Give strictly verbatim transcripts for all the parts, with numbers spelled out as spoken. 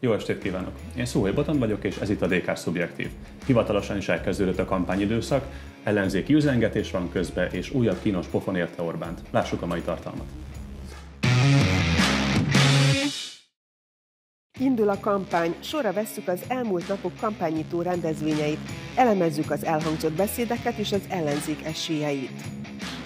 Jó estét kívánok! Én Szuhai Botond vagyok, és ez itt a dé ká Szubjektív. Hivatalosan is elkezdődött a kampányidőszak, ellenzéki üzengetés van közbe, és újabb kínos pofon érte Orbánt. Lássuk a mai tartalmat! Indul a kampány, sorra vesszük az elmúlt napok kampánynyitó rendezvényeit, elemezzük az elhangzott beszédeket és az ellenzék esélyeit.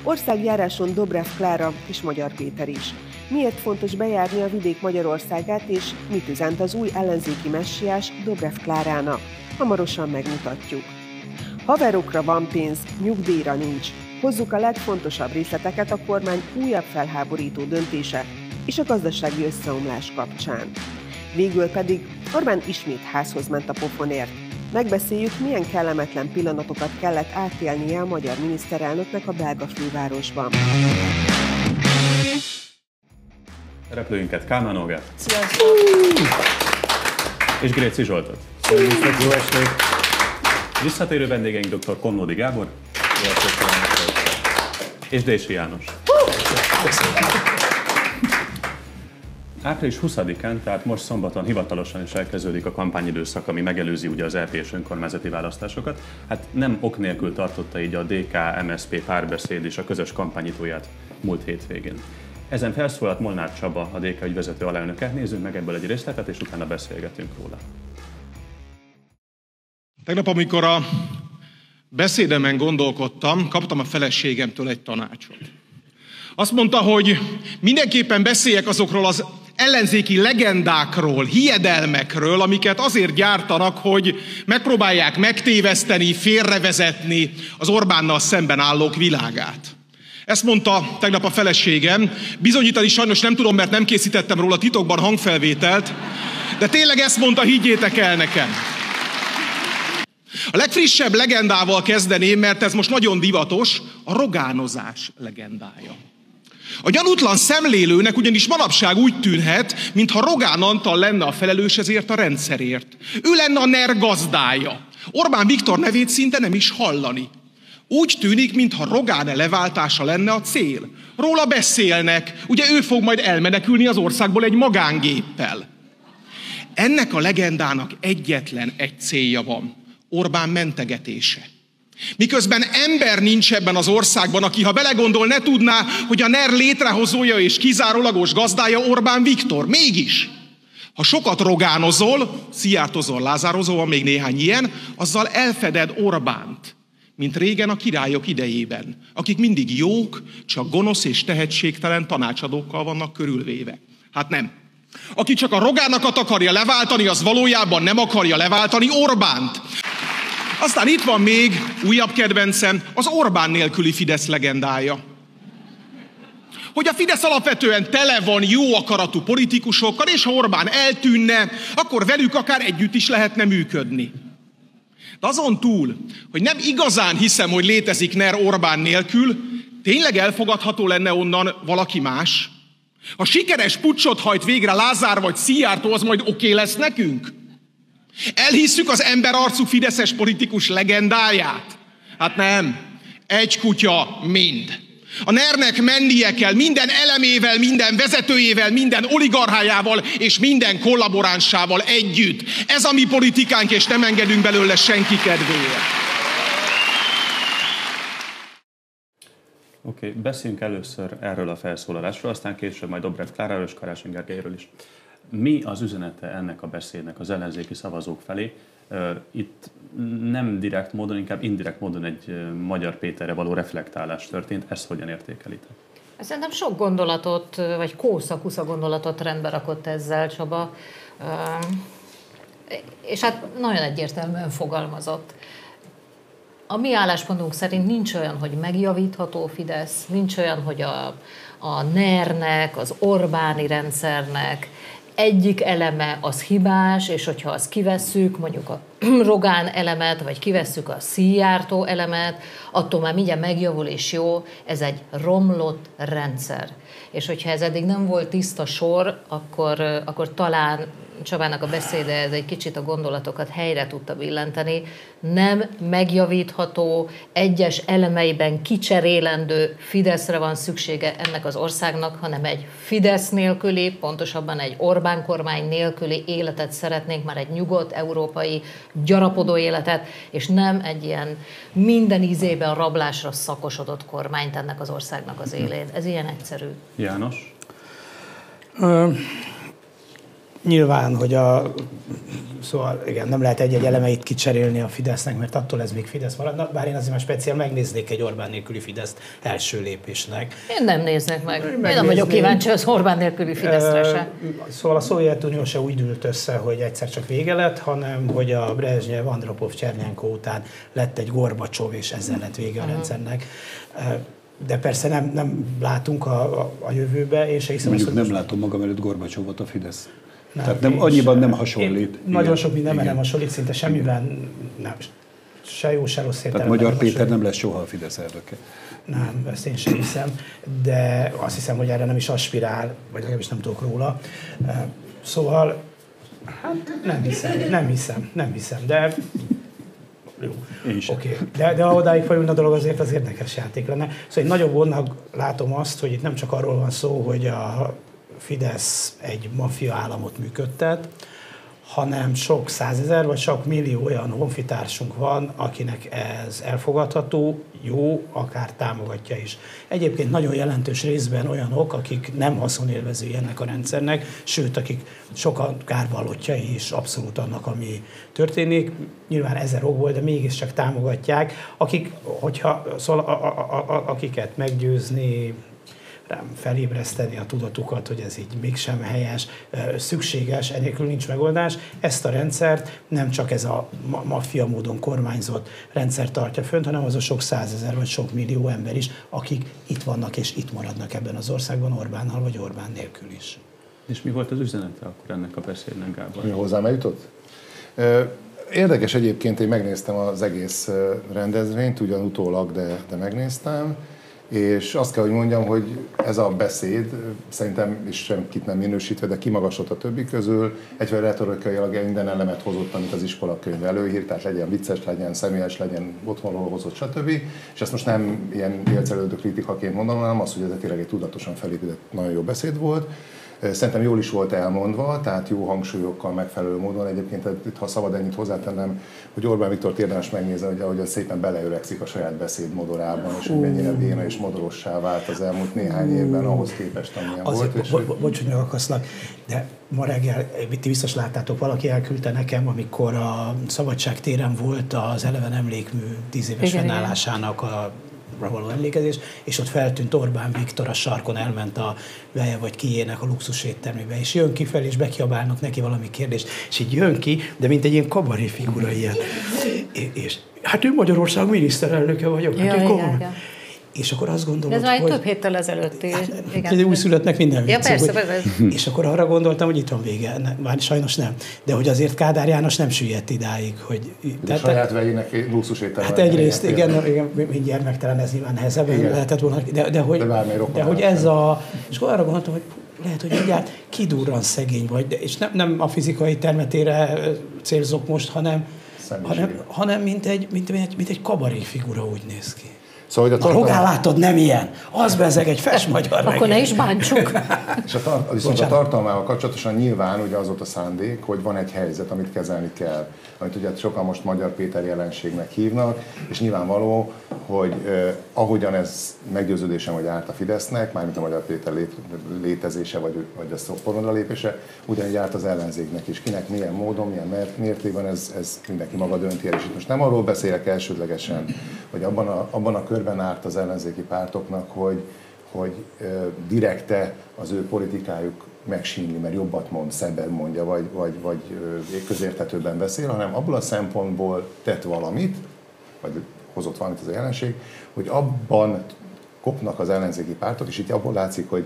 Országjáráson Dobrev Klára és Magyar Péter is. Miért fontos bejárni a vidék Magyarországát, és mit üzent az új ellenzéki messiás Dobrev Klárának? Hamarosan megmutatjuk. Haverokra van pénz, nyugdíjra nincs. Hozzuk a legfontosabb részleteket a kormány újabb felháborító döntése és a gazdasági összeomlás kapcsán. Végül pedig Orbán ismét házhoz ment a pofonért. Megbeszéljük, milyen kellemetlen pillanatokat kellett átélnie a magyar miniszterelnöknek a belga fővárosban. Replőinket, Kálmán Olgát. Sziasztok! És Gréci Zsoltot. Sziasztok, jó estét! Visszatérő vendégeink dr. Komlódi Gábor. Sziasztok, és Dési János. április huszadikán, tehát most szombaton hivatalosan is elkezdődik a kampányidőszak, ami megelőzi ugye az é pé és önkormányzati választásokat. Hát nem ok nélkül tartotta így a dé ká em es zé pé párbeszéd és a közös kampányitóját múlt hétvégén. Ezen felszólalt Molnár Csaba, a dé ká ügyvezető alelnöke. Nézzünk meg ebből egy részletet, és utána beszélgetünk róla. Tegnap, amikor a beszédemen gondolkodtam, kaptam a feleségemtől egy tanácsot. Azt mondta, hogy mindenképpen beszéljek azokról az ellenzéki legendákról, hiedelmekről, amiket azért gyártanak, hogy megpróbálják megtéveszteni, félrevezetni az Orbánnal szemben állók világát. Ezt mondta tegnap a feleségem, bizonyítani sajnos nem tudom, mert nem készítettem róla titokban hangfelvételt, de tényleg ezt mondta, higgyétek el nekem. A legfrissebb legendával kezdeném, mert ez most nagyon divatos, a rogánozás legendája. A gyanútlan szemlélőnek ugyanis manapság úgy tűnhet, mintha Rogán Antal lenne a felelős ezért a rendszerért. Ő lenne a NER gazdája. Orbán Viktor nevét szinte nem is hallani. Úgy tűnik, mintha Rogán leváltása lenne a cél. Róla beszélnek, ugye ő fog majd elmenekülni az országból egy magángéppel. Ennek a legendának egyetlen egy célja van, Orbán mentegetése. Miközben ember nincs ebben az országban, aki ha belegondol, ne tudná, hogy a NER létrehozója és kizárólagos gazdája Orbán Viktor. Mégis, ha sokat rogánozol, szijjártozol, lázározol, van még néhány ilyen, azzal elfeded Orbánt. Mint régen a királyok idejében, akik mindig jók, csak gonosz és tehetségtelen tanácsadókkal vannak körülvéve. Hát nem. Aki csak a rogánakat akarja leváltani, az valójában nem akarja leváltani Orbánt. Aztán itt van még, újabb kedvencem, az Orbán nélküli Fidesz legendája. Hogy a Fidesz alapvetően tele van jó akaratú politikusokkal, és ha Orbán eltűnne, akkor velük akár együtt is lehetne működni. De azon túl, hogy nem igazán hiszem, hogy létezik NER Orbán nélkül, tényleg elfogadható lenne onnan valaki más? Ha sikeres puccsot hajt végre Lázár vagy Szijjártó, az majd oké okay lesz nekünk? Elhisszük az emberarcú fideszes politikus legendáját? Hát nem. Egy kutya mind. A nernek mennie kell minden elemével, minden vezetőjével, minden oligarchájával és minden kollaboránsával együtt. Ez a mi politikánk, és nem engedünk belőle senki kedvére. Oké, okay, beszéljünk először erről a felszólalásról, aztán később majd Dobrev Kláráról és Karácsony Gergelyről is. Mi az üzenete ennek a beszédnek az ellenzéki szavazók felé? Itt nem direkt módon, inkább indirekt módon egy Magyar Péterre való reflektálás történt. Ezt hogyan értékelitek? Szerintem sok gondolatot, vagy kósza-kusza gondolatot rendbe rakott ezzel Csaba. És hát nagyon egyértelműen fogalmazott. A mi álláspontunk szerint nincs olyan, hogy megjavítható Fidesz, nincs olyan, hogy a, a nernek, az Orbáni rendszernek egyik eleme az hibás, és hogyha azt kivesszük, mondjuk a Rogán elemet, vagy kivesszük a Szijjártó elemet, attól már mindjárt megjavul és jó, ez egy romlott rendszer. És hogyha ez eddig nem volt tiszta sor, akkor, akkor talán Csabának a beszéde, ez egy kicsit a gondolatokat helyre tudta billenteni, nem megjavítható, egyes elemeiben kicserélendő Fideszre van szüksége ennek az országnak, hanem egy Fidesz nélküli, pontosabban egy Orbán kormány nélküli életet szeretnénk, már egy nyugodt, európai, gyarapodó életet, és nem egy ilyen minden ízében rablásra szakosodott kormányt ennek az országnak az élén. Ez ilyen egyszerű. János? Uh, nyilván, hogy a... Szóval igen, nem lehet egy-egy elemeit kicserélni a Fidesznek, mert attól ez még Fidesz maradna, bár én azért már speciál megnéznék egy Orbán nélküli Fideszt első lépésnek. Én nem néznek meg. Megnézni. Én nem vagyok kíváncsi az Orbán nélküli Fideszre se. Szóval a Szovjetunió se úgy dült össze, hogy egyszer csak vége lett, hanem hogy a Brezsnyev, Andropov, Csernyenko után lett egy Gorbacsov, és ezzel lett vége a uh-huh. rendszernek. De persze nem, nem látunk a, a, a jövőbe, és hiszem... Mondjuk ezt, nem most... látom magam előtt Gorbacsovot a Fidesz. Nem, Tehát nem, annyiban nem hasonlít. Nagyon sok mindenben nem hasonlít, szinte semmiben nem. Se jó, se rossz értelemben. Tehát Magyar Péter nem lesz soha a Fidesz elnöke. Nem, ezt én sem hiszem, de azt hiszem, hogy erre nem is aspirál, vagy legalábbis nem tudok róla. Szóval, hát nem hiszem, nem hiszem, nem hiszem, de... Jó. Okay. De, de ha odáig fajulna a dolog, azért az érdekes játék lenne. Szóval én nagyon vonnak látom azt, hogy itt nem csak arról van szó, hogy a Fidesz egy maffia államot működtet, hanem sok százezer vagy sok millió olyan honfitársunk van, akinek ez elfogadható, jó, akár támogatja is. Egyébként nagyon jelentős részben olyanok, akik nem haszonélvezői ennek a rendszernek, sőt, akik sokan kárvallottjai is abszolút annak, ami történik. Nyilván ezer okból, de mégiscsak támogatják, akik, hogyha, szóval, a, a, a, akiket meggyőzni, felébreszteni a tudatukat, hogy ez így mégsem helyes, szükséges, enélkül nincs megoldás. Ezt a rendszert nem csak ez a maffia módon kormányzott rendszer tartja fönt, hanem az a sok százezer vagy sok millió ember is, akik itt vannak és itt maradnak ebben az országban Orbánnal vagy Orbán nélkül is. És mi volt az üzenete akkor ennek a beszélnek, Gábor? Mi hozzám eljutott? Érdekes egyébként, én megnéztem az egész rendezvényt, ugyan utólag, de, de megnéztem. És azt kell, hogy mondjam, hogy ez a beszéd, szerintem is senkit nem minősítve, de kimagasott a többi közül, egyfajta retorikailag minden elemet hozott, amit az iskolakönyv előírt, tehát legyen vicces, legyen személyes, legyen otthonról hozott, stb. És ezt most nem ilyen élcelődő kritikaként mondom, hanem az, hogy ez tényleg egy tudatosan felépített nagyon jó beszéd volt. Szerintem jól is volt elmondva, tehát jó hangsúlyokkal, megfelelő módon. Egyébként itt, ha szabad ennyit hozzátennem, hogy Orbán Viktor érdemes megnézni, hogy ahogy szépen beleöregszik a saját beszéd modorában, és hogy mennyire véna és modorossá vált az elmúlt néhány évben ahhoz képest, amilyen volt. Bo bo bo Bocs, hogy megakaszlak, de ma reggel, ti biztos láttátok, valaki elküldte nekem, amikor a Szabadság téren volt az Eleven emlékmű tíz éves fennállásának a való emlékezés, és ott feltűnt Orbán Viktor, a sarkon elment a Veje vagy Kijének a luxus éttermébe, és jön ki fel, és bekiabálnak neki valami kérdést, és így jön ki, de mint egy ilyen kabaré figura ilyen. É, és hát ő Magyarország miniszterelnöke vagyok, ja, hát ő komoly. És akkor azt gondoltam, hogy... Ez már több héttel ezelőtt. Hát, igen. Egy újszülöttnek minden vicc. Ja, persze, hogy, és akkor arra gondoltam, hogy itt van vége. Ne, már sajnos nem. De hogy azért Kádár János nem süllyedt idáig, hogy... De saját vejének luxus étterem. Hát egyrészt, igen, igen, mind gyermektelen, ez nyilván nehezebb lehetett volna. De, de hogy, de de hogy ez a... És akkor arra gondoltam, hogy lehet, hogy mindjárt kidurran szegény vagy. És nem, nem a fizikai termetére célzok most, hanem, hanem, hanem mint egy, mint egy, mint egy kabaré figura úgy néz ki. Szóval, a Rogán látod, nem ilyen. Az bezeg egy fes magyar reggel. Akkor ne is bántsuk. És a tar viszont a tartalmával kapcsolatosan nyilván ugye az volt a szándék, hogy van egy helyzet, amit kezelni kell. Amit ugye sokan most Magyar Péter jelenségnek hívnak, és nyilvánvaló, hogy eh, ahogyan ez meggyőződésem, hogy árt a Fidesznek, mármint a Magyar Péter lé létezése, vagy, vagy a szoporondra lépése, ugyanígy árt az ellenzéknek is. Kinek milyen módon, milyen mértékben, ez, ez mindenki maga dönti el. És itt most nem arról beszélek elsődlegesen, hogy abban a, abban a körben árt az ellenzéki pártoknak, hogy, hogy direkte az ő politikájuk megsínli, mert jobbat mond, szebben mondja, vagy, vagy, vagy közérthetőbben beszél, hanem abból a szempontból tett valamit, vagy hozott valamit az a jelenség, hogy abban kopnak az ellenzéki pártok, és itt abból látszik, hogy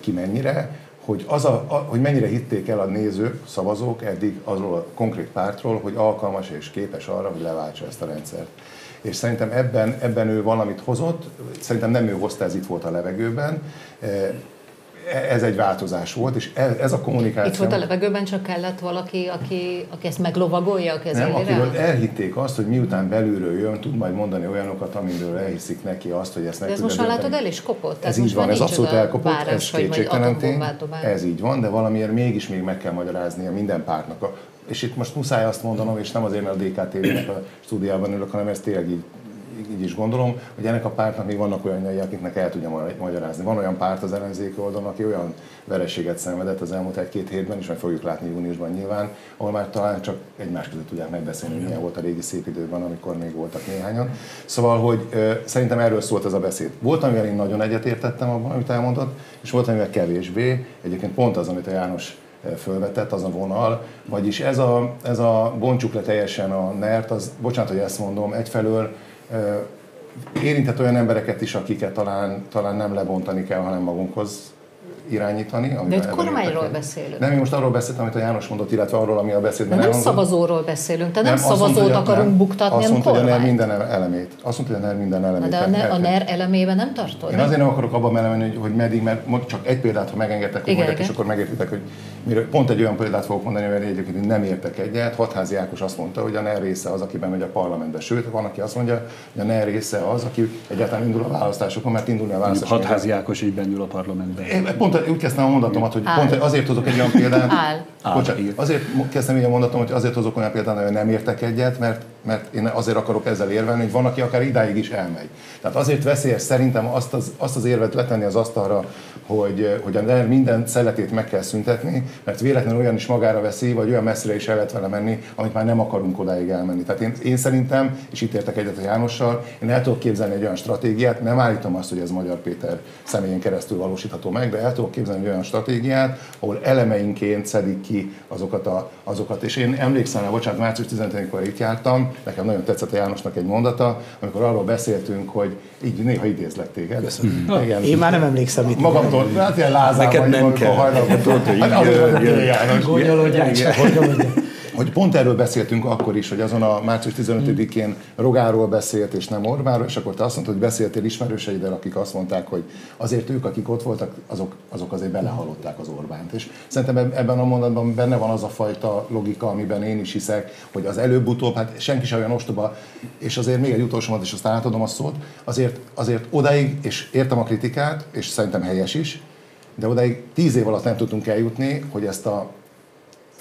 ki mennyire, hogy, az a, a, hogy mennyire hitték el a nézők, szavazók eddig azról a konkrét pártról, hogy alkalmas és képes arra, hogy leváltsa ezt a rendszert. És szerintem ebben, ebben ő valamit hozott, szerintem nem ő hozta, ez itt volt a levegőben, ez egy változás volt, és ez, ez a kommunikáció... Itt volt a levegőben, csak kellett valaki, aki, aki ezt meglovagolja a kezére? Nem, akiről elhitték azt, hogy miután belülről jön, tud majd mondani olyanokat, amiről elhiszik neki azt, hogy ezt neki... De ez most már látod, el is kopott? Ez így van, ez abszolút elkopott, ez kétségtelen tény, ez így van, de valamiért mégis még meg kell magyaráznia minden pártnak. A, és itt most muszáj azt mondanom, és nem azért, mert a dé ká té vének a stúdiában ülök, hanem ez tényleg így, így is gondolom, hogy ennek a pártnak még vannak olyanjai, akiknek el tudja magyarázni. Van olyan párt az ellenzéki oldalon, aki olyan vereséget szenvedett az elmúlt egy-két hétben, és majd fogjuk látni júniusban nyilván, ahol már talán csak egymás között tudják megbeszélni, milyen volt a régi szép időben, amikor még voltak néhányan. Szóval, hogy ö, szerintem erről szólt ez a beszéd. Volt, amivel én nagyon egyetértettem abban, amit elmondott, és volt, amivel kevésbé. Egyébként pont az, amit a János fölvetett, az a vonal, vagyis ez a, ez a bontsuk le teljesen a nert, az, bocsánat, hogy ezt mondom, egyfelől érintett olyan embereket is, akiket talán, talán nem lebontani kell, hanem magunkhoz irányítani. De itt kormányról beszélünk. Nem, én most arról beszéltem, amit a János mondott, illetve arról, ami a beszédben nem elhangzott. Nem szavazóról beszélünk, tehát nem, nem szavazót mondta, akarunk nem, buktatni, azt mondta, kormány. Hogy a NER minden elemét. Azt mondta, hogy a NER minden elemét. De a NER, a NER elemében nem tartod? Én nem? Azért nem akarok abban elemenni, hogy, hogy meddig, mert mondjuk csak egy példát, ha megengedtek, igen, mondjak, és akkor megértitek, hogy miről, pont egy olyan példát fogok mondani, mert egyébként nem értek egyet. Hatházi Ákos azt mondta, hogy a NER része az, aki bemegy a parlamentbe. Sőt, van, aki azt mondja, hogy a NER része az, aki egyáltalán indul a választásokon, mert indulni a választásokon. Hatházi Ákos így beindul a parlamentbe. Pont úgy kezdtem a mondatomat, hogy pont, azért hozok egy olyan példát, bocsánat, azért kezdtem így a mondatom, hogy azért hozok olyan példát, hogy nem értek egyet, mert, mert én azért akarok ezzel érvelni, hogy van, aki akár idáig is elmegy. Tehát azért veszélyes szerintem azt az, azt az érvet letenni az asztalra, hogy, hogy a NER minden szeletét meg kell szüntetni, mert véletlenül olyan is magára veszi, vagy olyan messzire is el lehet vele menni, amit már nem akarunk odáig elmenni. Tehát én, én szerintem, és itt értek egyet a Jánossal, én el tudok képzelni egy olyan stratégiát, nem állítom azt, hogy ez Magyar Péter személyén keresztül valósítható meg, de el tudok képzelni olyan stratégiát, ahol elemeinként szedik ki azokat. A, azokat. És én emlékszem, bocsánat, március tizenötödikén itt jártam, nekem nagyon tetszett a Jánosnak egy mondata, amikor arról beszéltünk, hogy így néha idézlek téged. Mm. Igen. Én már nem emlékszem itt. Magamtól, hát ilyen Lázár vagy, nem kell. Gondolodjál csak, gondolodjál. Hogy pont erről beszéltünk akkor is, hogy azon a március tizenötödikén Rogánról beszélt, és nem Orbánról, és akkor te azt mondtad, hogy beszéltél ismerőseiddel, akik azt mondták, hogy azért ők, akik ott voltak, azok, azok azért belehallották az Orbánt. És szerintem ebben a mondatban benne van az a fajta logika, amiben én is hiszek, hogy az előbb-utóbb, hát senki sem olyan ostoba, és azért még egy utolsó mondat, és aztán átadom a szót, azért, azért odáig, és értem a kritikát, és szerintem helyes is, de odáig tíz év alatt nem tudtunk eljutni, hogy ezt a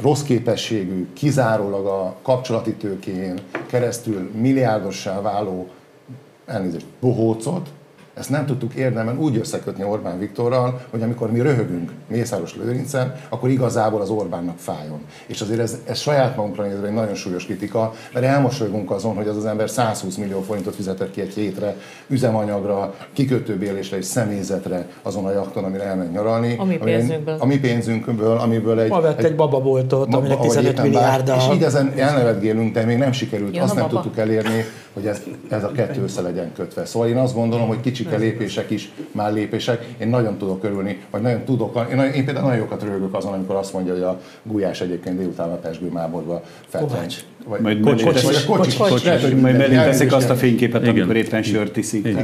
rossz képességű, kizárólag a kapcsolati tőkén keresztül milliárdossá váló, elnézést, bohócot, ezt nem tudtuk érdemben úgy összekötni Orbán Viktorral, hogy amikor mi röhögünk Mészáros Lőrincen, akkor igazából az Orbánnak fájjon. És azért ez, ez saját magunkra nézve egy nagyon súlyos kritika, mert elmosolygunk azon, hogy az az ember százhúsz millió forintot fizetett ki egy hétre, üzemanyagra, kikötőbérlésre és személyzetre azon a jachton, amire elment nyaralni. A mi pénzünkből. A mi pénzünkből, amiből egy... Ma vett egy, egy bababoltot, aminek tizenöt milliárd. És így ezen elnevetgélünk, de még nem sikerült, ja, azt nem baba. Tudtuk elérni, hogy ez, ez a kettő össze legyen kötve. Szóval én azt gondolom, hogy kicsike lépések is már lépések. Én nagyon tudok örülni, vagy nagyon tudok. Én, én például nagyon jókat röhögök azon, amikor azt mondja, hogy a gulyás egyébként délután a pesgőmáborba feltűnt. Vagy, majd kocsis, kocsis, kocsis, kocsis, kocsis, kocsis, kocsis. Majd mellé teszik azt a fényképet, igen, amikor éppen sört iszik.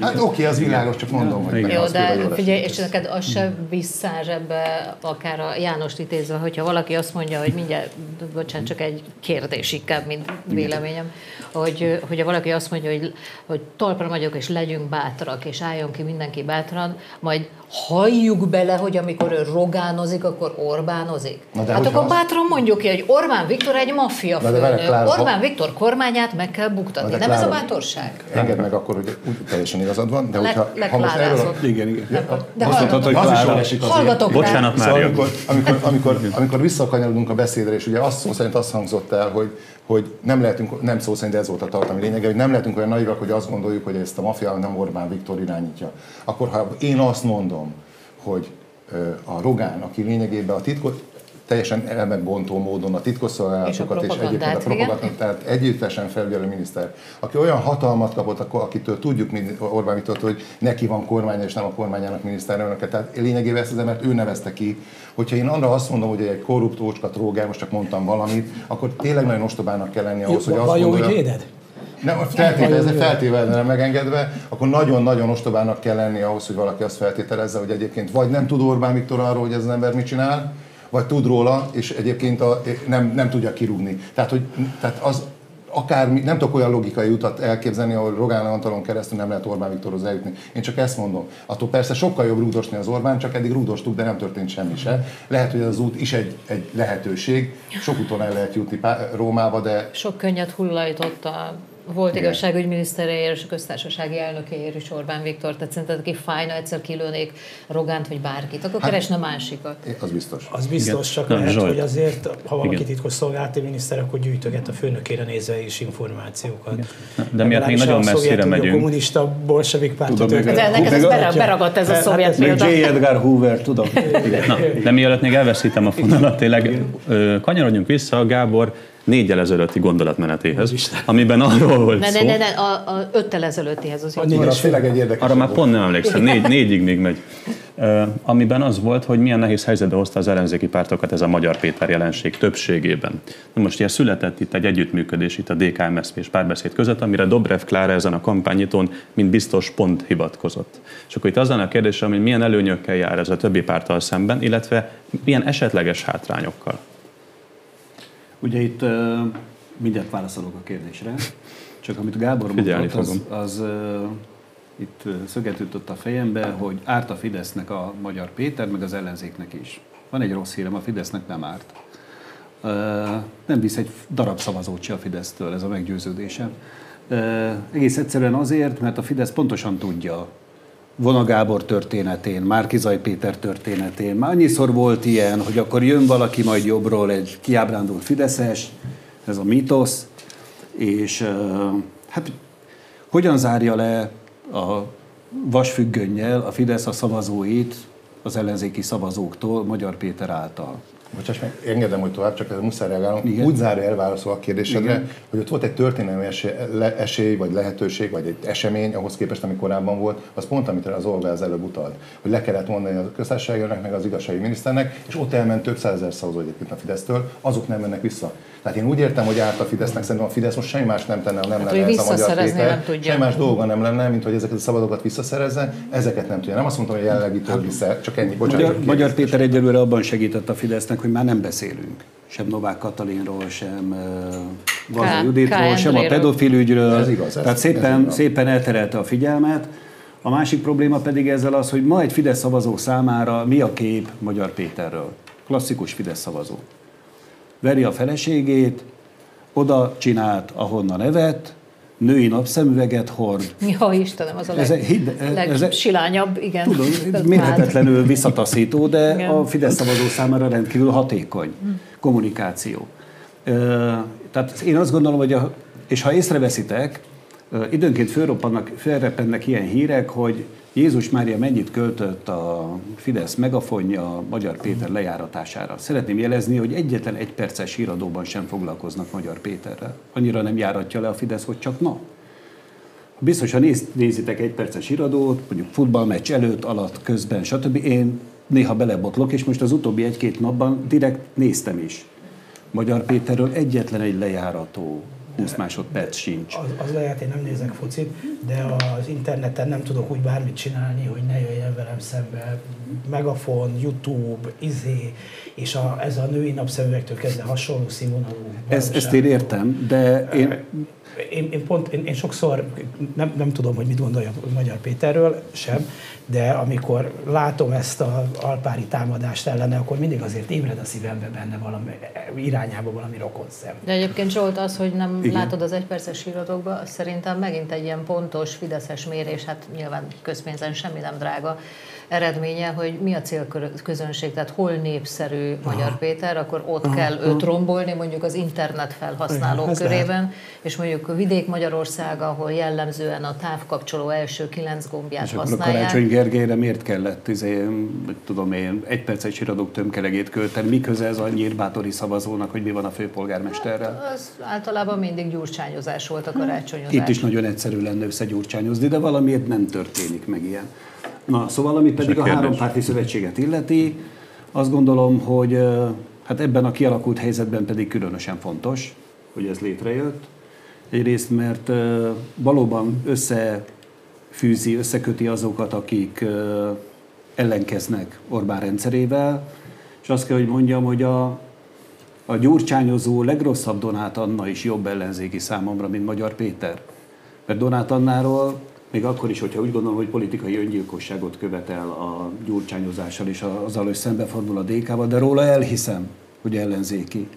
Hát oké, az világos, csak mondom, igen, hogy igen. Jó, de figyelj, és neked az se visszár ebbe, akár a Jánost idézve, hogyha valaki azt mondja, hogy mindjárt, bocsánat, csak egy kérdés inkább, mint véleményem, hogy, hogyha valaki azt mondja, hogy, hogy talpra vagyok, és legyünk bátrak, és álljon ki mindenki bátran, majd halljuk bele, hogy amikor ő rogánozik, akkor Orbánozik. Hát akkor bátran mondjuk ki, hogy Orbán Viktor egy maffia főnök. Orbán Viktor kormányát meg kell buktatni. Nem Klára, ez a bátorság? Engedd meg akkor, hogy úgy teljesen igazad van, de hogyha... Le, ha most erről, igen, igen. Le, de azt mondtad, hogy Klára esik azért. Bocsánat már. Szóval amikor, amikor, amikor, amikor visszakanyarodunk a beszédre, és ugye azt szó szerint azt hangzott el, hogy hogy nem lehetünk, nem szó szerint ez volt a tartalmi lényege, hogy nem lehetünk olyan nagyrak, hogy azt gondoljuk, hogy ezt a maffia nem Orbán Viktor irányítja. Akkor ha én azt mondom, hogy a Rogán, aki lényegében a titkot, teljesen elmebontó módon a titkosszolgálatokat és, és egyébként a propagandát, tehát együttesen felügyelő miniszter, aki olyan hatalmat kapott, akitől tudjuk Orbán Viktortól, hogy neki van kormánya és nem a kormányának miniszterelnöke. Tehát lényegében ezt az embert ő nevezte ki. Hogyha én arra azt mondom, hogy egy korrupt ócska tróger, most csak mondtam valamit, akkor tényleg nagyon ostobának kell lenni ahhoz, jó, hogy azt gondolja... Jó, így véded? Nem, feltétele, ez feltétele nem megengedve, akkor nagyon-nagyon ostobának kell lenni ahhoz, hogy valaki azt feltételezze, hogy egyébként vagy nem tud Orbán Viktor arról, hogy ez az ember mit csinál, vagy tud róla, és egyébként a, nem, nem tudja kirúgni. Tehát, hogy, tehát az akármi, nem tudok olyan logikai utat elképzelni, ahol Rogán Antalon keresztül nem lehet Orbán Viktorhoz eljutni. Én csak ezt mondom. Attól persze sokkal jobb rúgdosni az Orbán, csak eddig rúgdostuk, de nem történt semmi se. Lehet, hogy ez az út is egy, egy lehetőség. Sok úton el lehet jutni Rómába, de... Sok könnyet hullajtott a volt igazságügyminiszteréért és a köztársasági elnökéért is Orbán Viktor, tehát szerinted aki fájna, egyszer kilőnék Rogánt vagy bárkit, akkor hát, keresne másikat. Az biztos. Az biztos, igen. Csak nem, lehet, Zsolt. Hogy azért, ha valaki titkosszolgálati miniszter, akkor gyűjtöget a főnökére nézve is információkat. Igen. De miért még nagyon messzire megyünk. A kommunista bolsevik pártot. De neked ez beragadt ez a szovjet példa. J. Edgar Hoover, tudom. De mielőtt még elveszítem a fonalat, tényleg kanyarodjunk vissza Gábor négyel ezelőtti gondolatmenetéhez, Isten. Amiben arról volt szó... Ne, ne, ne, a, a öttel ezelőttihez az jó. Arra már pont nem emlékszem, négy, négyig még megy. Uh, amiben az volt, hogy milyen nehéz helyzetbe hozta az ellenzéki pártokat ez a Magyar Péter jelenség többségében. Na most ilyen született itt egy együttműködés itt a dé ká em es zé pé és Párbeszéd között, amire Dobrev Klára ezen a kampányitón mint biztos pont hivatkozott. És akkor itt az a kérdés, hogy milyen előnyökkel jár ez a többi párttal szemben, illetve milyen esetleges hátrányokkal. Ugye itt uh, mindent válaszolok a kérdésre, csak amit Gábor mondott, az, az uh, itt szöget ütött a fejembe, hogy árt a Fidesznek a Magyar Péter, meg az ellenzéknek is. Van egy rossz hírem, a Fidesznek nem árt. Uh, nem visz egy darab szavazót se a Fidesztől, ez a meggyőződésem. Uh, egész egyszerűen azért, mert a Fidesz pontosan tudja, Vona Gábor történetén, Márki-Zay Péter történetén. Már annyiszor volt ilyen, hogy akkor jön valaki majd jobbról egy kiábrándult fideszes, ez a mítosz, és hát hogyan zárja le a vasfüggönnyel a Fidesz a szavazóit az ellenzéki szavazóktól Magyar Péter által? Bocsáss meg, engedem, hogy tovább, csak muszáj reagálnom. Igen. Úgy zárja elválaszol a kérdésedre, igen, hogy ott volt egy történelmi esély, le, esély, vagy lehetőség, vagy egy esemény, ahhoz képest, ami korábban volt, az pont, amit az Olga az előbb utalt, hogy le kellett mondani a köztársasági elnöknek, meg az igazságügyi miniszternek, és ott elment több százezer szavazó egyébként a Fidesztől, azok nem mennek vissza. Tehát én úgy értem, hogy árt a Fidesznek, szerintem a Fidesz most semmi más nem tenne, nem hát, lenne ez a Magyar Péter, semmi más dolga nem lenne, mint hogy ezeket a szavazókat visszaszerezze, ezeket nem tudja. Nem azt mondtam, hogy jelenlegi több vissza, csak ennyi. Bocsánat, Magyar Péter egyelőre abban segített a Fidesznek, hogy már nem beszélünk. Sem Novák Katalinról, sem uh, Varga Juditról, sem a pedofil ügyről. Ez igaz, ez, tehát szépen, ez szépen elterelte a figyelmet. A másik probléma pedig ezzel az, hogy ma egy Fidesz szavazó számára mi a kép Magyar Péterről. Klasszikus Fidesz szavazó. Veri a feleségét, oda csinált, ahonnan evett, női napszemüveget hord. Ja, Istenem, az a legsilányabb, igen. Tudom, mérhetetlenül visszataszító, de igen, a Fidesz szavazó számára rendkívül hatékony kommunikáció. Tehát én azt gondolom, hogy a, és ha észreveszitek, időnként felreppennek ilyen hírek, hogy Jézus Mária mennyit költött a Fidesz megafonja Magyar Péter lejáratására. Szeretném jelezni, hogy egyetlen egy perces híradóban sem foglalkoznak Magyar Péterrel. Annyira nem járatja le a Fidesz, hogy csak na. Biztos, ha néz, nézitek egy perces híradót, mondjuk futballmeccs előtt, alatt, közben, stb. Én néha belebotlok, és most az utóbbi egy-két napban direkt néztem is. Magyar Péterről egyetlen egy lejárató húsz másodperc sincs. Az, az lehet, én nem nézek focit, de az interneten nem tudok úgy bármit csinálni, hogy ne jöjjön velem szembe megafon, YouTube, izé, és a, ez a női napszemüvektől kezdve hasonló színvonalú. Ez, ezt én értem, de én... Én, én, pont, én, én sokszor nem, nem tudom, hogy mit gondolja Magyar Péterről sem, de amikor látom ezt az alpári támadást ellene, akkor mindig azért ébred a szívembe benne valami irányába valami rokon szem. De egyébként Zsolt, az, hogy nem igen, látod az egyperces híradókba, szerintem megint egy ilyen pontos fideszes mérés, hát nyilván közpénzen semmi nem drága eredménye, hogy mi a célközönség, tehát hol népszerű Magyar Péter, akkor ott aha, kell őt rombolni, mondjuk az internet felhasználók igen, körében, lehet, és mondjuk Vidék Magyarország, ahol jellemzően a távkapcsoló első kilenc gombját használják. És a Karácsony Gergelyre miért kellett izé, tudom én, egy perces híradók tömkelegét költeni? Miközben ez a nyírbátori szavazónak, hogy mi van a főpolgármesterrel? Hát, az általában mindig gyurcsányozás volt a karácsonyozás. Itt is nagyon egyszerű lenne összegyurcsányozni, de valamiért nem történik meg ilyen. Na, szóval ami pedig a hárompárti szövetséget illeti, azt gondolom, hogy hát ebben a kialakult helyzetben pedig különösen fontos, hogy ez létrejött. Egyrészt, mert valóban összefűzi, összeköti azokat, akik ellenkeznek Orbán rendszerével, és azt kell, hogy mondjam, hogy a, a gyurcsányozó legrosszabb Donát Anna is jobb ellenzéki számomra, mint Magyar Péter. Mert Donát Annáról, még akkor is, hogyha úgy gondolom, hogy politikai öngyilkosságot követel a gyurcsányozással és azzal, hogy szembefordul a dé ká-val, de róla elhiszem, hogy ellenzéki.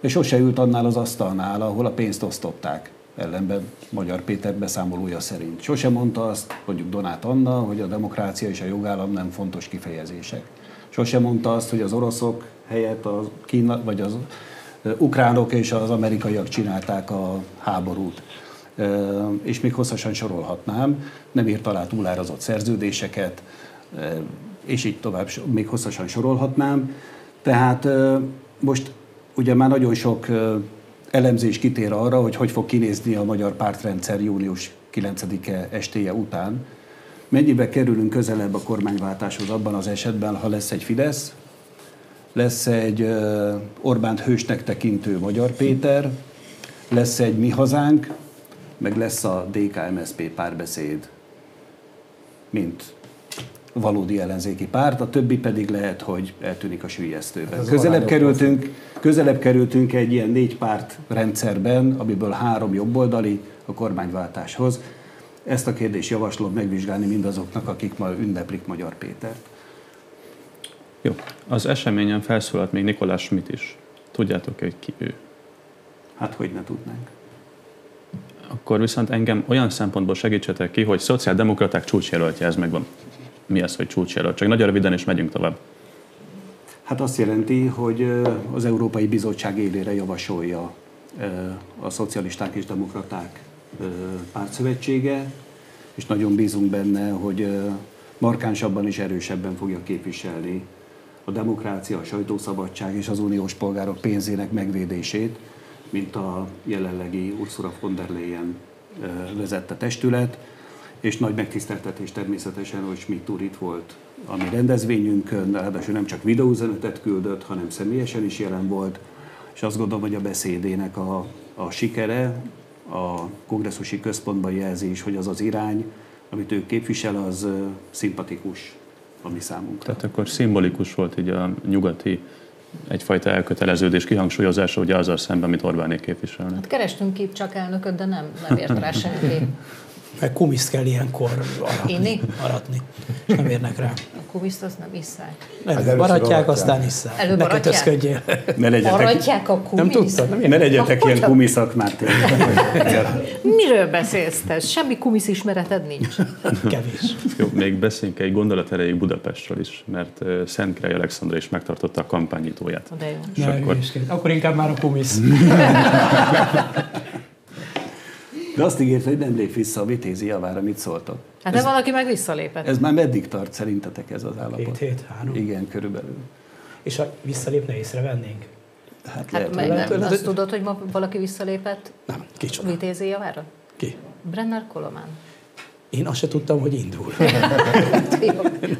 És sose ült annál az asztalnál, ahol a pénzt osztották, ellenben Magyar Péter beszámolója szerint. Sose mondta azt, mondjuk Donát Anna, hogy a demokrácia és a jogállam nem fontos kifejezések. Sose mondta azt, hogy az oroszok helyett a Kína, vagy az ukránok és az amerikaiak csinálták a háborút. És még hosszasan sorolhatnám, nem írt alá túlárazott szerződéseket, és így tovább még hosszasan sorolhatnám. Tehát most ugye már nagyon sok elemzés kitér arra, hogy hogy fog kinézni a magyar pártrendszer július kilencedike estéje után. Mennyibe kerülünk közelebb a kormányváltáshoz abban az esetben, ha lesz egy Fidesz, lesz egy Orbánt hősnek tekintő Magyar Péter, lesz egy Mi Hazánk, meg lesz a dé ká em es zé pé párbeszéd, mint valódi ellenzéki párt, a többi pedig lehet, hogy eltűnik a süllyesztőben. Közelebb kerültünk, közelebb kerültünk egy ilyen négy párt rendszerben, amiből három jobboldali a kormányváltáshoz. Ezt a kérdést javaslom megvizsgálni mindazoknak, akik ma ünneplik Magyar Pétert. Jó. Az eseményen felszólalt még Nikolás Smith is. Tudjátok, hogy ki ő? Hát hogy ne tudnánk. Akkor viszont engem olyan szempontból segítsetek ki, hogy szociáldemokraták csúcsjelöltje, ez megvan. Mi az, hogy csúcsjelölt? Csak nagyon röviden is megyünk tovább. Hát azt jelenti, hogy az Európai Bizottság élére javasolja a Szocialisták és Demokraták Pártszövetsége, és nagyon bízunk benne, hogy markánsabban és erősebben fogja képviselni a demokrácia, a sajtószabadság és az uniós polgárok pénzének megvédését, mint a jelenlegi Ursula von der Leyen vezette testület. És nagy megtiszteltetés természetesen, hogy Schmidt úr itt volt a mi rendezvényünkön, ráadásul nem csak videóüzenetet küldött, hanem személyesen is jelen volt, és azt gondolom, hogy a beszédének a, a sikere, a kongresszusi központban jelzi is, hogy az az irány, amit ő képvisel, az szimpatikus a mi számunkra. Tehát akkor szimbolikus volt így a nyugati egyfajta elköteleződés kihangsúlyozása, ugye azzal szemben, amit Orbánék képviselnek. Hát kerestünk itt csak elnököt, de nem, nem ért rá senki. Meg kumiszt kell ilyenkor aratni. Inni? Aratni. És nem érnek rá. A kumiszt azt nem isszák. Előbb baratják, aztán isszák. Előbb baratják? Ne legyetek, baratják a kumiszt? Nem tudtad? Ne legyetek ilyen kumiszak már tényleg. Miről beszélsz te? Semmi kumisz ismereted nincs. Kevés. Jó, még beszéljünk egy gondolat erejéig Budapestről is, mert Szentkirályi Alexandra is megtartotta a kampányítóját. De jó. És ne, akkor... akkor inkább már a kumisz. De azt ígérte, hogy nem lép vissza a Vitézi javára, mit szóltak. Hát de ez, valaki meg visszalépett. Ez már meddig tart szerintetek ez az állapot? Két hét, három. Igen, körülbelül. És ha visszalépne, észrevennénk? Hát, hát lehet, nem. Tőle. Azt tudod, hogy ma valaki visszalépett? Nem, kicsoda. Vitézi javára? Ki? Brenner Kolomán. Én azt se tudtam, hogy indul.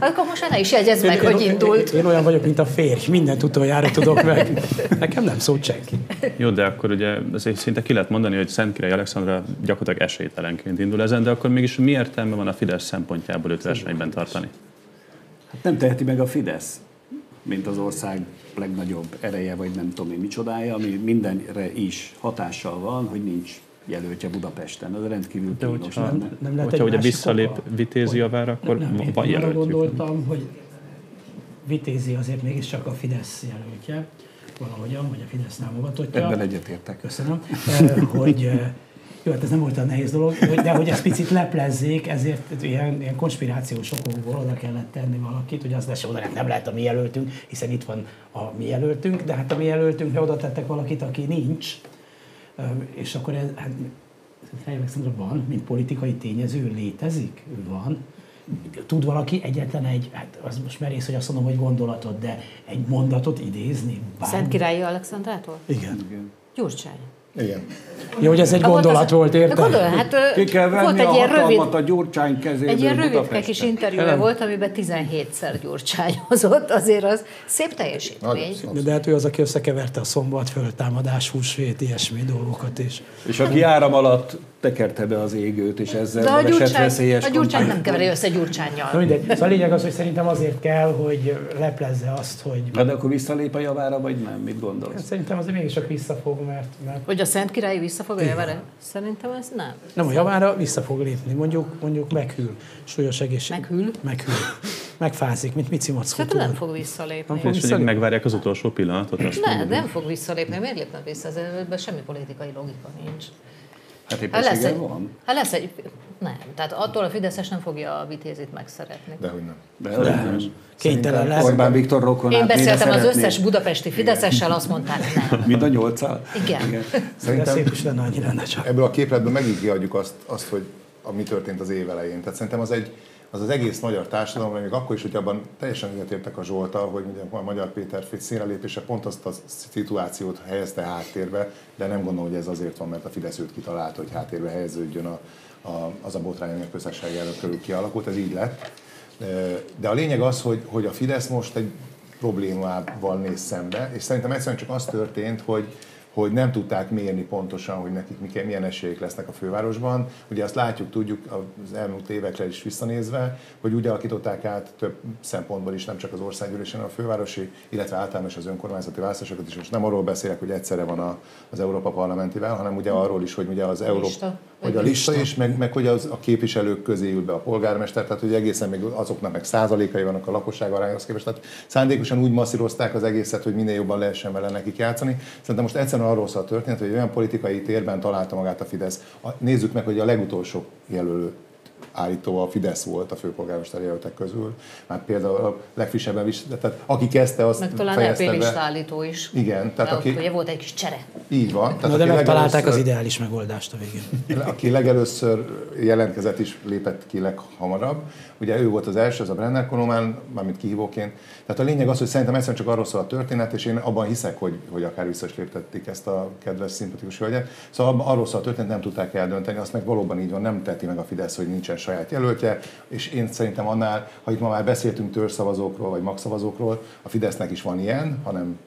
Akkor most ne is jegyezz meg, én, hogy indult. Én, én olyan vagyok, mint a férj, mindent utoljára tudok meg. Nekem nem szólt senki. Jó, de akkor ugye azért szinte ki lehet mondani, hogy Szentkirályi Alexandra gyakorlatilag esélytelenként indul ezen, de akkor mégis mi értelme van a Fidesz szempontjából őt versenyben tartani? Hát nem teheti meg a Fidesz, mint az ország legnagyobb ereje, vagy nem tudom én micsodája, ami mindenre is hatással van, hogy nincs jelöltje Budapesten, az rendkívül kínos. Ha, nem, nem lehet, hogyha ugye visszalép oka, Vitézi javára, akkor nem, nem, van jelöltjük. Gondoltam, hogy Vitézi azért mégiscsak a Fidesz jelöltje, valahogyan, vagy a Fidesz támogatottja. Ebben egyetértek. Köszönöm. Hogy, jó, hát ez nem volt a nehéz dolog, de hogy ezt picit leplezzék, ezért ilyen, ilyen konspirációs okokból oda kellett tenni valakit, hogy az lesz, oda nem lehet a mi jelöltünk, hiszen itt van a mi jelöltünk, de hát a mi jelöltünkre oda tettek valakit, aki nincs, és akkor ez, hát, Alexandra van, mint politikai tényező, létezik, ő van. Tud valaki egyetlen egy, hát az most merész, hogy azt mondom, hogy gondolatot, de egy mondatot idézni? Szentkirályi Alexandrától? Igen. Igen. Gyurcsány. Igen. Jó, hogy ez egy gondolat az, volt, érted? Gondol, hát, ki kell venni a hatalmat a Gyurcsány kezéből. Egy ilyen rövid kis interjúja volt, amiben tizenhétszer gyurcsányozott, azért az szép teljesítmény. De hát ő az, aki összekeverte a szombat, föltámadás, húsvét, ilyesmi dolgokat is. És aki áram alatt tekerte be az égőt, és ezzel de a Gyurcsány, veszélyes a Gyurcsány nem keveri össze Gyurcsánnyal. Na, mindegy. Szóval a lényeg az, hogy szerintem azért kell, hogy leplezze azt, hogy... Na, de akkor visszalép a javára, vagy nem? Mit gondolsz? Szerintem azért mégiscsak visszafog, mert... mert... Hogy a Szentkirályi visszafog a javára? Szerintem ez nem. Nem, a javára vissza fog lépni. Mondjuk, mondjuk meghűl. Súlyos egészség. Meghűl? Meghűl. Megfázik, mint Mici Mackó. Tehát nem fog visszalépni. Nem fog megvárják az utolsó pillanatot. Ne, nem fog visszalépni. Miért lépne vissza? Ebben semmi politikai logika nincs. Hát éppességgel hát van? Hát lesz egy... Nem. Tehát attól a Fideszes nem fogja a Vitézit megszeretni. Dehogy nem. De, de nem. Kénytelen lesz. Orbán Viktor rokonát. Én beszéltem az összes budapesti fideszessel, azt mondták nem. Mind a nyolccal? Igen. Igen. Szerintem szép is lenne, annyira ne csak. Ebből a képletből megint kiadjuk azt, azt, hogy mi történt az év elején. Tehát szerintem az egy... az az egész magyar társadalom, még akkor is, hogy abban teljesen egyetértek a Zsolttal, hogy ugye a Magyar Péter színrelépése pont azt a szituációt helyezte háttérbe, de nem gondolom, hogy ez azért van, mert a Fidesz őt kitalálta, hogy háttérbe helyeződjön a, a, az a botrány, ami a közösség előtt körül kialakult, ez így lett. De a lényeg az, hogy, hogy a Fidesz most egy problémával néz szembe, és szerintem egyszerűen csak az történt, hogy hogy nem tudták mérni pontosan, hogy nekik milyen esélyek lesznek a fővárosban. Ugye azt látjuk, tudjuk az elmúlt évekre is visszanézve, hogy úgy alakították át több szempontból is, nem csak az országgyűlésen, a fővárosi, illetve általános az önkormányzati választásokat is. Most nem arról beszélek, hogy egyszerre van a, az Európa parlamentivel, hanem ugye arról is, hogy ugye az Európa, hogy a lista is, meg, meg hogy az, a képviselők közé ül be a polgármester, tehát hogy egészen még azoknak meg százalékai vannak a lakosság arányhoz képest. Tehát szándékosan úgy masszírozták az egészet, hogy minél jobban lehessen vele nekik játszani. Szerintem most egyszerűen arról szól a történet, hogy olyan politikai térben találta magát a Fidesz. A, nézzük meg, hogy a legutolsó jelölő állítóval a Fidesz volt a főpolgármester jelöltek közül. Már például a legfrissebben is, tehát aki kezdte, azt meg talán é pé-lista állító is. Igen. Tehát aki, ott ugye volt egy kis csere. Így van. Tehát, na, de megtalálták az ideális megoldást a végén. Aki legelőször jelentkezett is, lépett ki leghamarabb. Ugye ő volt az első, az a Brenner Kolomán, mármint kihívóként. Tehát a lényeg az, hogy szerintem egyszerűen csak arról szól a történet, és én abban hiszek, hogy, hogy akár vissza is léptették ezt a kedves, szimpatikus hölgyet. Szóval arról szól a történet, nem tudták eldönteni, azt meg valóban így van, nem teti meg a Fidesz, hogy nincsen saját jelöltje, és én szerintem annál, ha itt ma már beszéltünk törzszavazókról vagy magszavazókról, a Fidesznek is van ilyen, hanem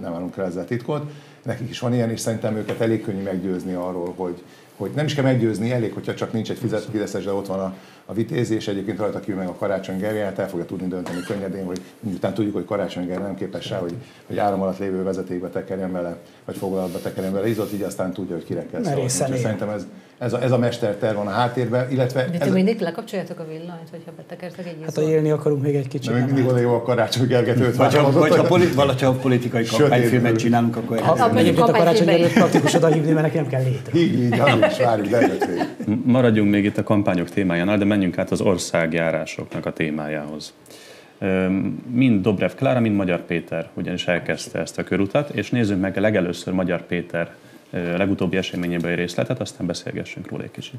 nem állunk el ezzel titkot, nekik is van ilyen, és szerintem őket elég könnyű meggyőzni arról, hogy, hogy nem is kell meggyőzni, elég, hogyha csak nincs egy fideszes, de ott van a, a Vitézi, és egyébként rajta kívül meg a Karácsony Gergely, el fogja tudni dönteni könnyedén, hogy miután tudjuk, hogy Karácsony Gergely nem képes rá, hogy, hogy áram alatt lévő vezetékbe tekerjen bele, vagy foglalatba tekerjen bele izot, így aztán tudja, hogy kire kell szólni. Szerintem ez, ez, a, ez a mesterterv van a háttérben, illetve... De ez mindig a... lekapcsoljátok a villanyt, hogyha betekertek egy izot. Hát ha élni akarunk még egy kicsit. De még mindig oda jó a Karácsony Gergelyt. Vagy ha a politikai kampányfilmet csinálunk, akkor... Egyébként a Karácsony Gergelyt praktikus odahívni, mert nekem kell létre. Így, az is, várjuk, de maradjunk még itt a kampányok témájánál, de menjünk át az országjárásoknak a témájához. Mind Dobrev Klára, mind Magyar Péter ugyanis elkezdte ezt a körutat, és nézzünk meg legelőször Magyar Péter legutóbbi eseményéből egy részletet, aztán beszélgessünk róla egy kicsit.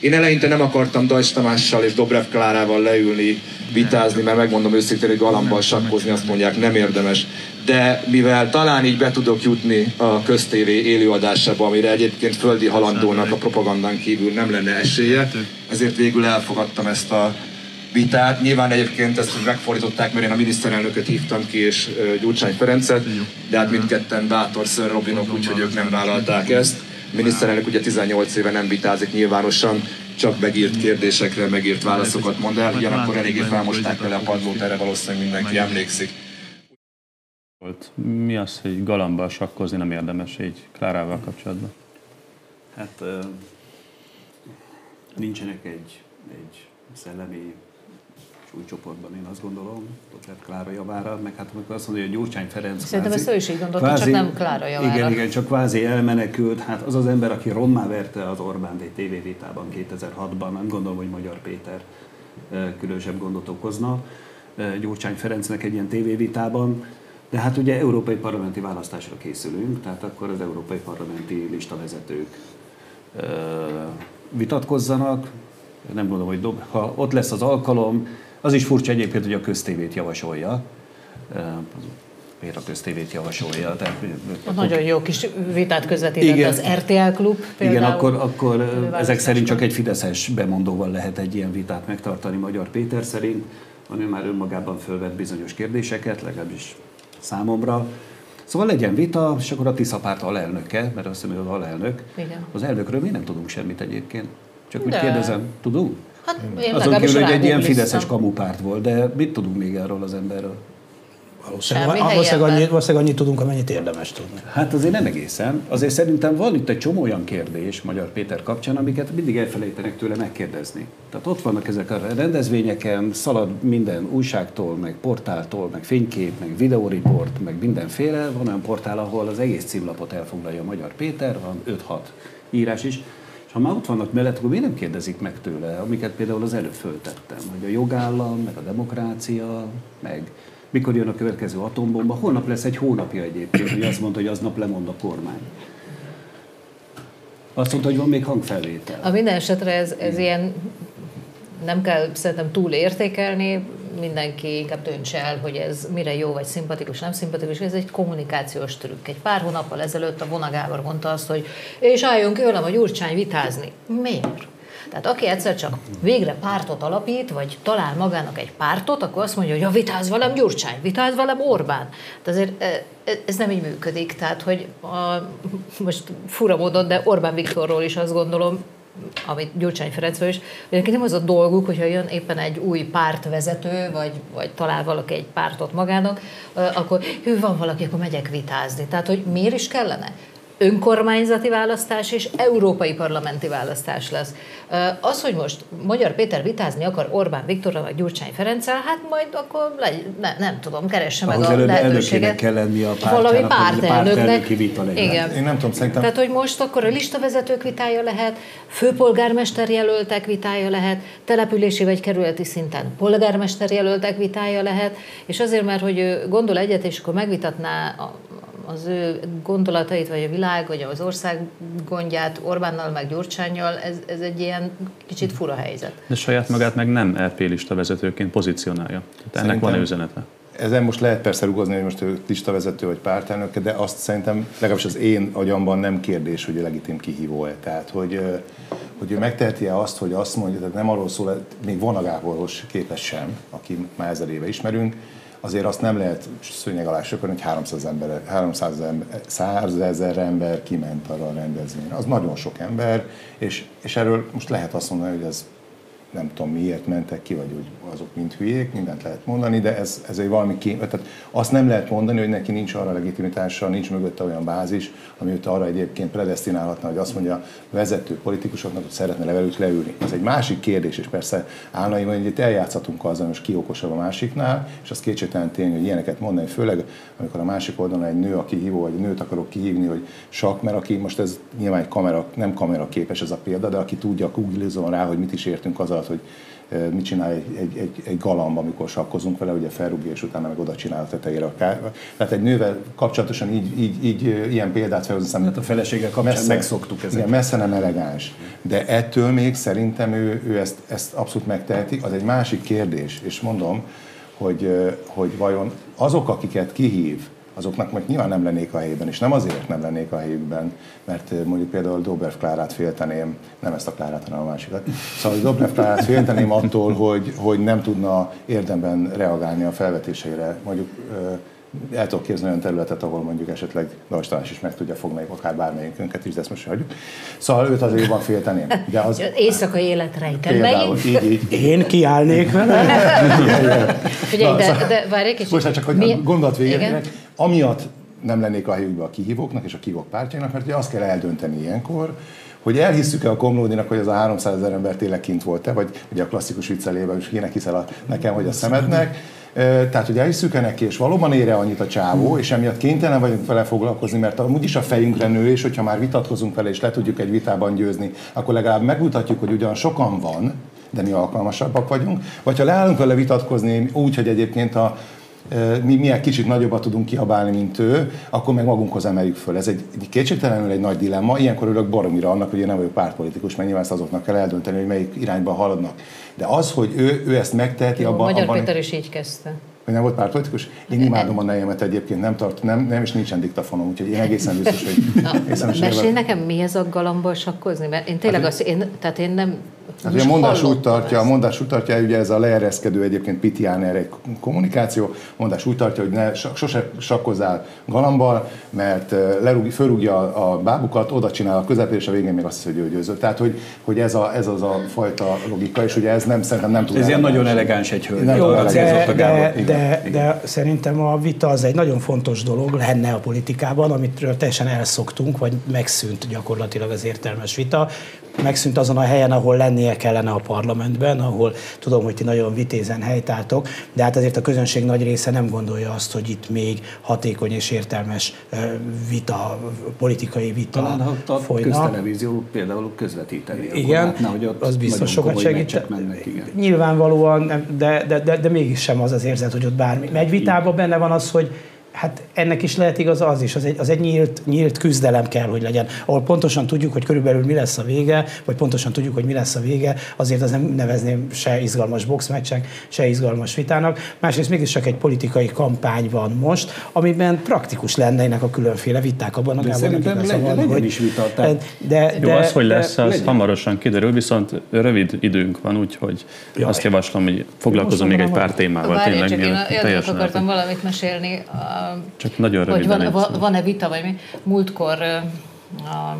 Én eleinte nem akartam Dajs Tamással és Dobrev Klárával leülni, vitázni, mert megmondom őszintén, hogy galambal sakkozni, azt mondják, nem érdemes. De mivel talán így be tudok jutni a köztévé élőadásába, amire egyébként földi halandónak a propagandán kívül nem lenne esélye, ezért végül elfogadtam ezt a vitát. Nyilván egyébként ezt megfordították, mert én a miniszterelnököt hívtam ki, és Gyurcsány Ferencet, de hát mindketten bátor Sir Robinok, úgyhogy ők nem vállalták ezt. A miniszterelnök ugye tizennyolc éve nem vitázik nyilvánosan, csak megírt kérdésekre, megírt válaszokat mond el, ugyanakkor eléggé felmosták vele a padlót, erre valószínűleg mindenki emlékszik. Mi az, hogy galambal sakkozni nem érdemes így Klárával kapcsolatban? Hát euh, nincsenek egy, egy szellemi súlycsoportban, én azt gondolom, Dobrev Klára javára, meg hát amikor azt mondja, hogy Gyurcsány Ferenc... Szerintem kvázi, ezt ő is így gondolta, kvázi, csak nem Klára javára. Igen, igen, csak kvázi elmenekült. Hát az az ember, aki rommá verte az Orbán té vé vitában kétezer-hatban, nem gondolom, hogy Magyar Péter különösebb gondot okozna Gyurcsány Ferencnek egy ilyen tévévitában. De hát ugye európai parlamenti választásra készülünk, tehát akkor az európai parlamenti listavezetők vitatkozzanak. Nem gondolom, hogy dob, ha ott lesz az alkalom. Az is furcsa egyébként, hogy a köztévét javasolja. miért a köztévét javasolja. Tehát, a nagyon jó kis vitát közvetített igen. az er té el klub például. Igen, akkor, akkor ezek szerint csak egy fideszes bemondóval lehet egy ilyen vitát megtartani Magyar Péter szerint. A nő már önmagában fölvett bizonyos kérdéseket, legalábbis számomra. Szóval legyen vita, és akkor a Tisza párt alelnöke, mert azt hiszem, hogy az alelnök. Igen. Az elnökről mi nem tudunk semmit egyébként. Csak úgy kérdezem, tudunk? Hát, azon kívül, hogy egy ilyen fideszes kamupárt volt, de mit tudunk még erről az emberről? Valószínűleg annyit, valószínűleg annyit tudunk, amennyit érdemes tudni. Hát azért nem egészen. Azért szerintem van itt egy csomó olyan kérdés Magyar Péter kapcsán, amiket mindig elfelejtenek tőle megkérdezni. Tehát ott vannak ezek a rendezvényeken, szalad minden újságtól, meg portáltól, meg fénykép, meg videóriport, meg mindenféle. Van olyan portál, ahol az egész címlapot elfoglalja Magyar Péter, van öt-hat írás is. És ha már ott vannak mellett, akkor miért nem kérdezik meg tőle, amiket például az előbb föltettem, hogy a jogállam, meg a demokrácia, meg mikor jön a következő atombomba. Holnap lesz egy hónapja egyébként, hogy azt mondta, hogy aznap lemond a kormány. Azt mondta, hogy van még hangfelvétel. A minden esetre ez, ez ilyen, nem kell szerintem túl értékelni, mindenki inkább döntse el, hogy ez mire jó, vagy szimpatikus, nem szimpatikus. Ez egy kommunikációs trükk. Egy pár hónappal ezelőtt a Vona Gábor mondta azt, hogy és álljunk őlem a Gyurcsány vitázni. Miért? Tehát aki egyszer csak végre pártot alapít, vagy talál magának egy pártot, akkor azt mondja, hogy ja, vitáz velem Gyurcsány, vitáz velem Orbán. De azért ez nem így működik. Tehát, hogy a, most fura módon, de Orbán Viktorról is azt gondolom, amit Gyurcsány Ferencről is, hogy neki nem az a dolguk, hogyha jön éppen egy új pártvezető, vagy, vagy talál valaki egy pártot magának, akkor hű, van valaki, akkor megyek vitázni. Tehát, hogy miért is kellene? Önkormányzati választás és európai parlamenti választás lesz. Az, hogy most Magyar Péter vitázni akar Orbán Viktorral vagy Gyurcsány Ferenccel, hát majd akkor legy, ne, nem tudom, keresse meg a lehetőséget. Kell lenni a pártának, valami pártelnöknek. Igen. Én nem tudom, szerintem. Tehát, hogy most akkor a listavezetők vitája lehet, főpolgármester jelöltek vitája lehet, települési vagy kerületi szinten polgármester jelöltek vitája lehet, és azért már, hogy gondol egyet, és akkor megvitatná a az ő gondolatait, vagy a világ, vagy az ország gondját Orbánnal, meg Gyurcsánnyal, ez, ez egy ilyen kicsit fura helyzet. De saját magát meg nem er pé-lista vezetőként pozícionálja. Tehát ennek van üzenete. Ezen most lehet persze rugozni, hogy most ő listavezető vagy pártelnök, de azt szerintem legalábbis az én agyamban nem kérdés, hogy legitim kihívó-e. Tehát, hogy, hogy ő megteheti-e azt, hogy azt mondja, tehát nem arról szól, még Vona Gáborhoz képest sem, aki már ezer éve ismerünk, azért azt nem lehet szőnyeg alá söpörni, hogy háromszázezer ember kiment arra a rendezvényre. Az nagyon sok ember, és, és erről most lehet azt mondani, hogy ez nem tudom miért mentek ki, vagy úgy azok mind hülyék, mindent lehet mondani, de ez, ez egy valami ki... Tehát azt nem lehet mondani, hogy neki nincs arra legitimitása, nincs mögötte olyan bázis, ami őt arra egyébként predesztinálhatna, hogy azt mondja vezető politikusoknak, hogy szeretne le velük leülni. Ez egy másik kérdés, és persze állnai van, hogy itt eljátszhatunk azzal, hogy ki okosabb a másiknál, és az kétségtelen tény, hogy ilyeneket mondani, főleg amikor a másik oldalon egy nő, aki hívó, vagy nőt akarok kihívni, hogy sakk, mert aki most ez nyilván egy kamera, nem kamera képes ez a példa, de aki tudja, googlizon rá, hogy mit is értünk az, hogy mit csinál egy, egy, egy, egy galamb, amikor sakkozunk vele, ugye felrúgja, és utána meg oda csinál a tetejére akár. Tehát egy nővel kapcsolatosan így, így, így ilyen példát felhozni. Hát a feleséggel kapcsolatban megszoktuk ezeket. Igen, messze nem elegáns. De ettől még szerintem ő, ő ezt, ezt abszolút megteheti. Az egy másik kérdés, és mondom, hogy, hogy vajon azok, akiket kihív, azoknak majd nyilván nem lennék a helyében, és nem azért nem lennék a helyükben, mert mondjuk például Dobrev Klárát félteném, nem ezt a Klárát, hanem a másikat, szóval Dobrev Klárát félteném attól, hogy, hogy nem tudna érdemben reagálni a felvetésére. Mondjuk el tudok képzelni olyan területet, ahol mondjuk esetleg Lajos Tamás is meg tudja fogni, akár bármelyikünket is, de ezt most sem hagyjuk. Szóval őt azért jobban félteném. De az... Éjszakai élet rejtelmei. Így, így. Én kiállnék vele? Figyelj, de, de várj egy kicsit. Bocsánat, csak hogy mi... a gondolat végére. Amiatt nem lennék a helyükbe a kihívóknak és a kihívók pártjának, mert ugye azt kell eldönteni ilyenkor, hogy elhisszük-e a Komlódinak, hogy az a háromszázezer ember tényleg kint volt-e, vagy ugye a klasszikus viccelében is kéne hiszel a nekem, hogy a szemednek. Tehát, hogy elhisszük-e neki, és valóban ére annyit a csávó, és emiatt kénytelen vagyunk vele foglalkozni, mert amúgy is a fejünkre nő, és hogyha már vitatkozunk vele, és le tudjuk egy vitában győzni, akkor legalább megmutatjuk, hogy ugyan sokan van, de mi alkalmasabbak vagyunk. Vagy ha leállunk vele vitatkozni úgy, hogy egyébként a mi milyen kicsit nagyobbat tudunk kiabálni, mint ő, akkor meg magunkhoz emeljük föl. Ez egy, egy kétségtelenül egy nagy dilemma. Ilyenkor örülök baromira annak, hogy én nem vagyok pártpolitikus, mert nyilván ezt azoknak kell eldönteni, hogy melyik irányba haladnak. De az, hogy ő, ő ezt megteheti, abban... Magyar abban, Péter is így kezdte. hogy nem volt pártpolitikus. Én imádom a nejemet egyébként, nem tart, nem, nem és nincsen diktafonom, úgyhogy én egészen biztos, hogy... Mesélj nekem, mi ez a galambból sakkozni? Mert én tényleg hát, azt, én, tehát én nem... Hát ugye a mondás úgy tartja, a mondás úgy tartja, ugye ez a leereszkedő egyébként pitián erre kommunikáció, mondás úgy tartja, hogy ne, sose sakkozál galambal, mert lerúg, fölrúgja a, a bábukat, oda csinál a közepére, és a végén még azt hiszi, hogy ő győzött. Tehát, hogy, hogy ez, a, ez az a fajta logika, és ugye ez nem, szerintem nem tudja. Ez ilyen nagyon elegáns egy hölgy. De, de, de, de szerintem a vita az egy nagyon fontos dolog lenne a politikában, amitről teljesen elszoktunk, vagy megszűnt gyakorlatilag az értelmes vita. Megszűnt azon a helyen, ahol lennie kellene a parlamentben, ahol tudom, hogy ti nagyon vitézen helytáltok, de hát azért a közönség nagy része nem gondolja azt, hogy itt még hatékony és értelmes vita, politikai vita talán, ha a folyna. Köztelevízió például közvetíteni. Igen, látná, hogy az biztos sokat segít. Mennek, igen. Nyilvánvalóan, de, de, de, de mégis sem az az érzet, hogy ott bármi megy vitába, benne van az, hogy hát ennek is lehet igaz az is, az egy, az egy nyílt, nyílt küzdelem kell, hogy legyen. Ahol pontosan tudjuk, hogy körülbelül mi lesz a vége, vagy pontosan tudjuk, hogy mi lesz a vége, azért az nem nevezném se izgalmas boxmeccsen, se izgalmas vitának. Másrészt mégis csak egy politikai kampány van most, amiben praktikus lenne ennek a különféle viták abban a Gábornak is vitatták. De, de, jó, az, hogy lesz, az legyen. Hamarosan kiderül, viszont rövid időnk van, úgyhogy Jaj. azt javaslom, hogy foglalkozom még egy pár témával. Várjál, csak én teljesen akartam valamit mesélni. Csak nagyon röviden. Van, van-e vita, vagy mi? Múltkor, a,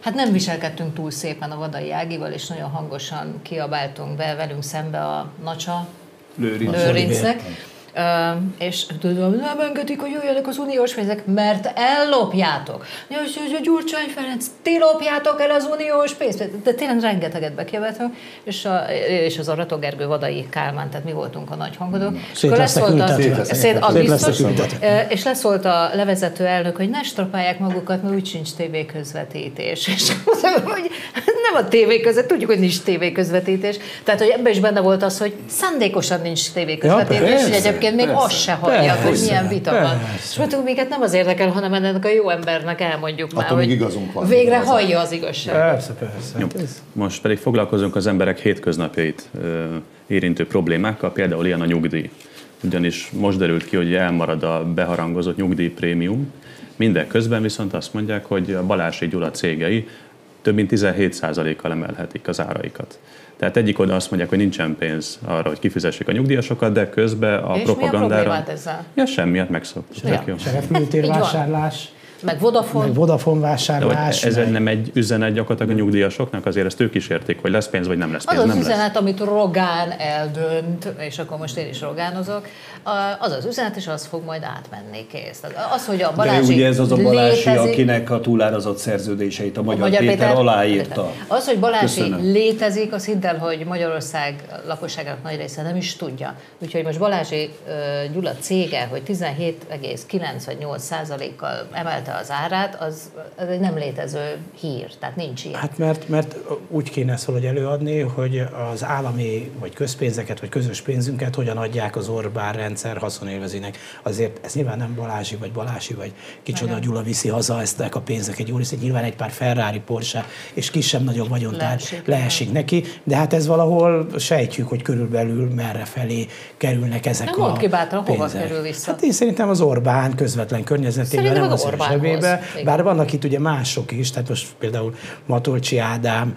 hát nem viselkedtünk túl szépen a Vadai Ágival, és nagyon hangosan kiabáltunk be velünk szembe a Nacsa Lőrincnek. És tudom, nem engedik, hogy jöjjenek az uniós pénzek, mert ellopjátok. Gyurcsány Ferenc, ti lopjátok el az uniós pénzt. De tényleg rengeteget bekiabáltunk, és, és az Arató Gergő, Vadai Kálmán, tehát mi voltunk a nagy hangodók. És leszólt a levezető elnök, hogy ne strapálják magukat, mert úgy sincs tévéközvetítés. És nem a tévéközvetítés, tudjuk, hogy nincs tévéközvetítés. Tehát, hogy ebben is benne volt az, hogy szándékosan nincs tévéközvetítés. Még persze, azt se hallják, hogy milyen vita van. És mondtuk, minket nem az érdekel, hanem ennek a jó embernek elmondjuk már, attól hogy van, végre igazán hallja az igazságot. Persze, persze. Jó. Most pedig foglalkozunk az emberek hétköznapjait érintő problémákkal, például ilyen a nyugdíj. Ugyanis most derült ki, hogy elmarad a beharangozott nyugdíjprémium. Mindeközben viszont azt mondják, hogy a Balásy Gyula cégei több mint tizenhét százalékkal emelhetik az áraikat. Tehát egyik oldalon azt mondják, hogy nincsen pénz arra, hogy kifizessék a nyugdíjasokat, de közben a és propagandára... És mi a problémát ezzel? Ja, semmiért megszoktuk. Ja. Serefműtérvásárlás. Meg Vodafone. Meg Vodafone vásárlás. Ez meg... nem egy üzenet gyakorlatilag a nyugdíjasoknak, azért ezt ők is érték, hogy lesz pénz, vagy nem lesz pénz. Az az, nem az üzenet, lesz. Amit Rogán eldönt, és akkor most én is rogánozok, az az üzenet, és az fog majd átmenni, kész. Az, hogy a Balázsi De ugye ez az a Balázsi, létezik, akinek a túlárazott szerződéseit a Magyar, a Magyar Péter, Péter aláírta. Az, hogy Balázsi Köszönöm. létezik, az hidd el, hogy Magyarország lakosságának nagy része nem is tudja. Úgyhogy most Balázsi Gyula cége, hogy tizenhét egész kilencvennyolc százalékkal emelte az árát, az, az egy nem létező hír, tehát nincs ilyen. Hát mert, mert úgy kéne ezt valahogy előadni, hogy az állami vagy közpénzeket, vagy közös pénzünket hogyan adják az Orbán rendszer haszonélvezőnek. Azért ez nyilván nem Balázsi, vagy Balázsi, vagy kicsoda Aha. Gyula viszi haza ezt a pénzeket, Gyula, hiszen nyilván egy pár Ferrari, Porsche, és kisebb, nagyobb vagyontár leesik neki, de hát ez valahol sejtjük, hogy körülbelül merre felé kerülnek ezek nem a mondd ki bátran, pénzek. Hova kerül vissza? Hát én szerintem az Orbán közvetlen környezetében nem az Orbán. Be, bár vannak itt ugye mások is, tehát most például Matolcsi Ádám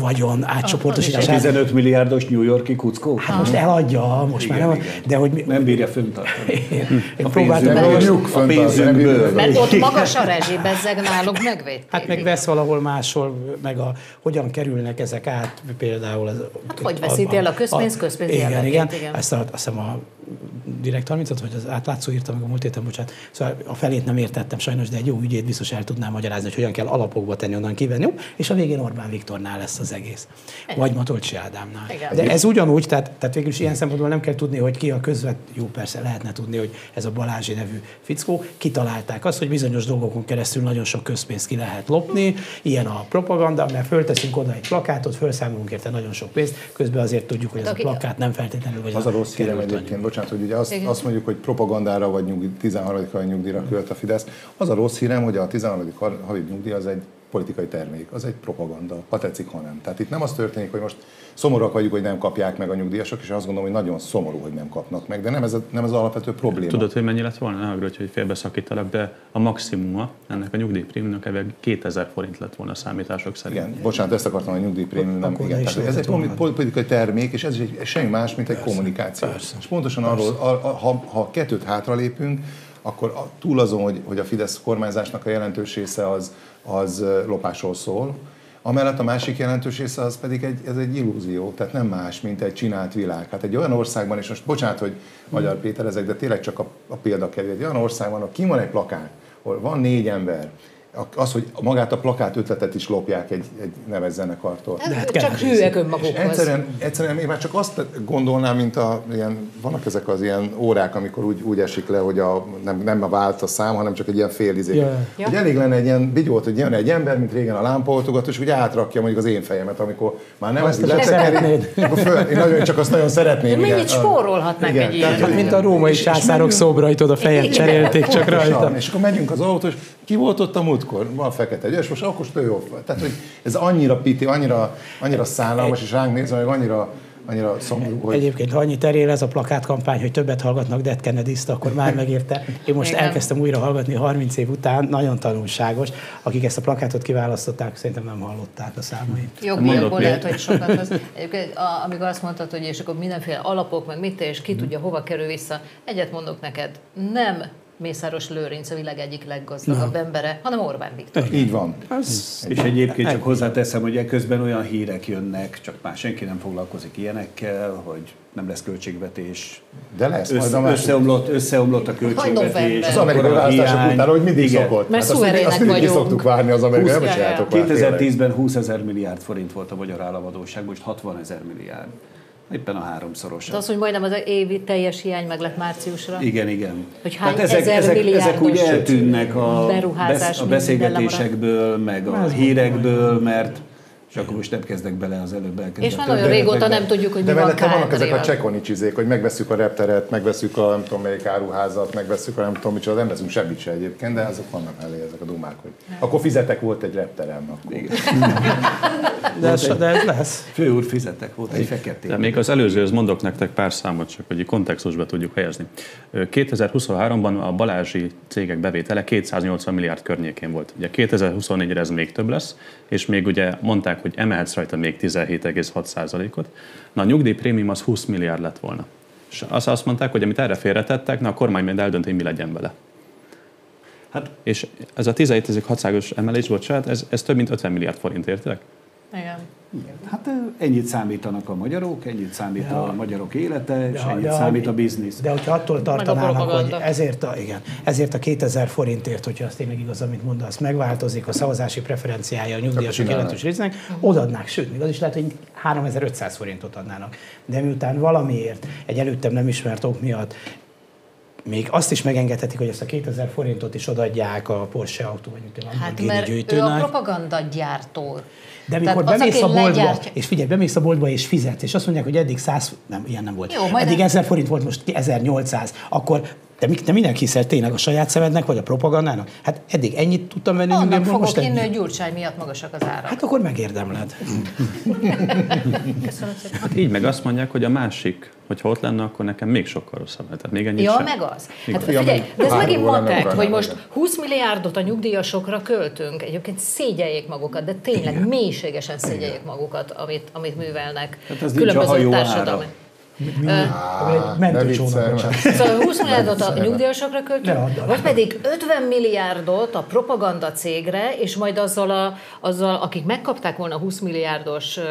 vagyon átcsoportosítás. tizenöt milliárdos New York-i kuckó? Hát most eladja, most igen, már nem. De hogy mi, nem bírja föntartani. Én, én próbáltam. A pénzünkből. Mert ott magas a rezsi, bezzeg nálunk megvédték. Hát meg vesz valahol máshol, meg a hogyan kerülnek ezek át, például. Az, hát a, hogy veszíti el a közpénz, közpénz jellegét. Igen, igen. Azt hiszem a direkt harmincat, vagy az átlátszó írta meg a múlt héten, bocsánat. Szóval a felét nem értettem sajnos, de egy jó ügyét biztos el tudnám magyarázni, hogy hogyan kell alapokba tenni, onnan kivenni, és a végén Orbán Viktornál lesz az egész. Vagy Matolcsi Ádámnál. Igen. De ez ugyanúgy, tehát, tehát végül is ilyen szempontból nem kell tudni, hogy ki a közvet, jó persze lehetne tudni, hogy ez a Balázsi nevű fickó, kitalálták azt, hogy bizonyos dolgokon keresztül nagyon sok közpénzt ki lehet lopni, ilyen a propaganda, mert fölteszünk oda egy plakátot, felszámolunk érte nagyon sok pénzt, közben azért tudjuk, hogy ez a plakát nem feltétlenül vagy az a rossz hírem egyébként, bocsánat, hogy ugye azt, azt mondjuk, hogy propagandára vagy nyugdíj, tizenharmadik havi nyugdíjra költ a Fidesz. Az a rossz hírem, hogy a tizenharmadik havi nyugdíj az egy politikai termék, az egy propaganda, ha tetszik, ha nem. Tehát itt nem az történik, hogy most szomorúak vagyunk, hogy nem kapják meg a nyugdíjasok, és azt gondolom, hogy nagyon szomorú, hogy nem kapnak meg, de nem ez, a, nem ez az alapvető probléma. Tudod, hogy mennyi lett volna? Ne aggódj, hogy félbeszakítalak, de a maximuma ennek a nyugdíjprémiumnak ebből kétezer forint lett volna a számítások szerint. Igen, bocsánat, ezt akartam, a nyugdíjprémium nem. Igen, tehát ez egy politikai termék, és ez is egy, semmi más, mint egy persze, kommunikáció. Persze, és pontosan persze. arról, a, a, ha, ha kettőt hátralépünk, akkor a, túl azon, hogy, hogy a Fidesz kormányzásnak a jelentős része az, az lopásról szól, amellett a másik jelentős része az pedig egy, ez egy illúzió, tehát nem más, mint egy csinált világ. Hát egy olyan országban, és most bocsánat, hogy Magyar Péter ezek, de tényleg csak a, a példa kerül, egy olyan országban, ahol kim van egy plakát, ahol van négy ember, az, hogy magát a plakát ötletet is lopják egy, egy neves zenekartól. De hát csak hűek önmagukhoz. Egyszerűen, egyszerűen én már csak azt gondolnám, mint a, ilyen, vannak ezek az ilyen órák, amikor úgy, úgy esik le, hogy a, nem, nem a vált a szám, hanem csak egy ilyen félizék. Yeah. Hogy ja. elég lenne egy ilyen bigyót, hogy jön egy ember, mint régen a lámpaoltogató, és úgy átrakja mondjuk az én fejemet, amikor már nem ezt letekerik. Én nagyon, csak azt nagyon szeretném. Mennyit spórolhatnánk egy ilyen. Mint a római császárok szobrajt oda fejet cserélték csak rajta. És akkor megyünk az autós, ki volt ott a múltkor? Van fekete gyors, most akkor ő jó. Tehát, hogy ez annyira piti, annyira, annyira szállalmas, és ránk nézve, hogy annyira, annyira szomorú, hogy... Egyébként, ha annyit erél ez a plakátkampány, hogy többet hallgatnak Dead Kennedys-t, akkor már megérte. Én most igen. elkezdtem újra hallgatni harminc év után, nagyon tanulságos. Akik ezt a plakátot kiválasztották, szerintem nem hallották a számait. Jogból lehet, hogy sokat az. Amikor azt mondtad, hogy és akkor mindenféle alapok, meg mit, és ki hmm. tudja, hova kerül vissza. Egyet mondok neked, nem Mészáros Lőrinc a világ egyik leggazdagabb no. embere, hanem Orbán Viktor. Így van. Ez és egyébként csak hozzáteszem, hogy eközben olyan hírek jönnek, csak már senki nem foglalkozik ilyenekkel, hogy nem lesz költségvetés. De lesz. Össze, majd a összeomlott, összeomlott a költségvetés. Az amerikai választások után, hogy mindig igen. szokott. Mert hát szuverének azt mindig szoktuk várni az amerikai kétezer-tízben húszezer milliárd forint volt a magyar államadóság, most hatvanezer milliárd. Éppen a háromszorosa. De az, hogy majdnem az évi teljes hiány meg lett márciusra. Igen, igen. Hogy hány ezek, ezer ezek, ezek úgy eltűnnek a, besz, a beszélgetésekből, meg a hírekből, mert... És akkor most nem kezdek bele az előbb elkezdeni. És már nagyon régóta nem tudjuk, hogy mi van Kálmánéval. De vannak ezek a csekonicsizék, hogy megveszük a repteret, megveszük a nem tudom melyik áruházat, megveszük a nem tudom micsoda, nem veszünk semmit se egyébként, de azok vannak elé ezek a dumák, hogy akkor fizetek volt egy repterem. De ez lesz. Főúr, fizetek volt egy feketén. De még az előzőhöz mondok nektek pár számot, csak hogy kontextusba tudjuk helyezni. kétezer-huszonháromban a Balázsi cégek bevétele kétszáznyolcvan milliárd környékén volt. Ugye kétezer-huszonnégyre ez még több lesz, és még ugye mondták, hogy emelhetsz rajta még tizenhét egész hat százalékot. Na a nyugdíjprémium az húsz milliárd lett volna. És azt, azt mondták, hogy amit erre félretettek, na a kormány majd eldönti, mi legyen vele. Hát, és ez a tizenhét egész hat százalékos emelés, bocsánat, ez, ez több mint ötven milliárd forint, értitek? Igen. Hát ennyit számítanak a magyarok, ennyit számít ja. a magyarok élete, és ja, ennyit de, számít a biznisz. De hogyha attól tartanának, hogy ezért a, igen, ezért a kétezer forintért, hogyha azt tényleg igaz, amit mondasz, megváltozik a szavazási preferenciája a nyugdíjasok jelentős résznek, odaadnák, sőt, még az is lehet, hogy háromezer-ötszáz forintot adnának. De miután valamiért, egy előttem nem ismert ok miatt, még azt is megengedhetik, hogy ezt a kétezer forintot is odaadják a Porsche autó, vagy mit tudom, hát, mert gyűjtőnek. Ő a propagandagyártó. De amikor tehát bemész a boltba, legyártja. És figyelj, bemész a boltba és fizetsz, és azt mondják, hogy eddig száz, nem, ilyen nem volt, jó, eddig ezer forint volt, most ezernyolcszáz, akkor te, te mindenki hiszel tényleg a saját szemednek, vagy a propagandának? Hát eddig ennyit tudtam venni, annak fogok most inni, hogy Gyurcsány miatt magasak az árak. Hát akkor megérdemled. Hát így meg azt mondják, hogy a másik, hogyha ott lenne, akkor nekem még sokkal rosszabb. Tehát még ennyit ja, sem. Meg az. Hát figyelj, de ez megint mondták, hogy most húsz milliárdot a nyugdíjasokra költünk. Egyébként szégyeljék magukat, de tényleg mélységesen szégyeljék magukat, amit, amit művelnek hát különböző társadalmi. Á, szóval húsz milliárdot a nyugdíjasokra költünk, vagy pedig ötven milliárdot a propaganda cégre, és majd azzal, a, azzal akik megkapták volna a húsz milliárdos uh,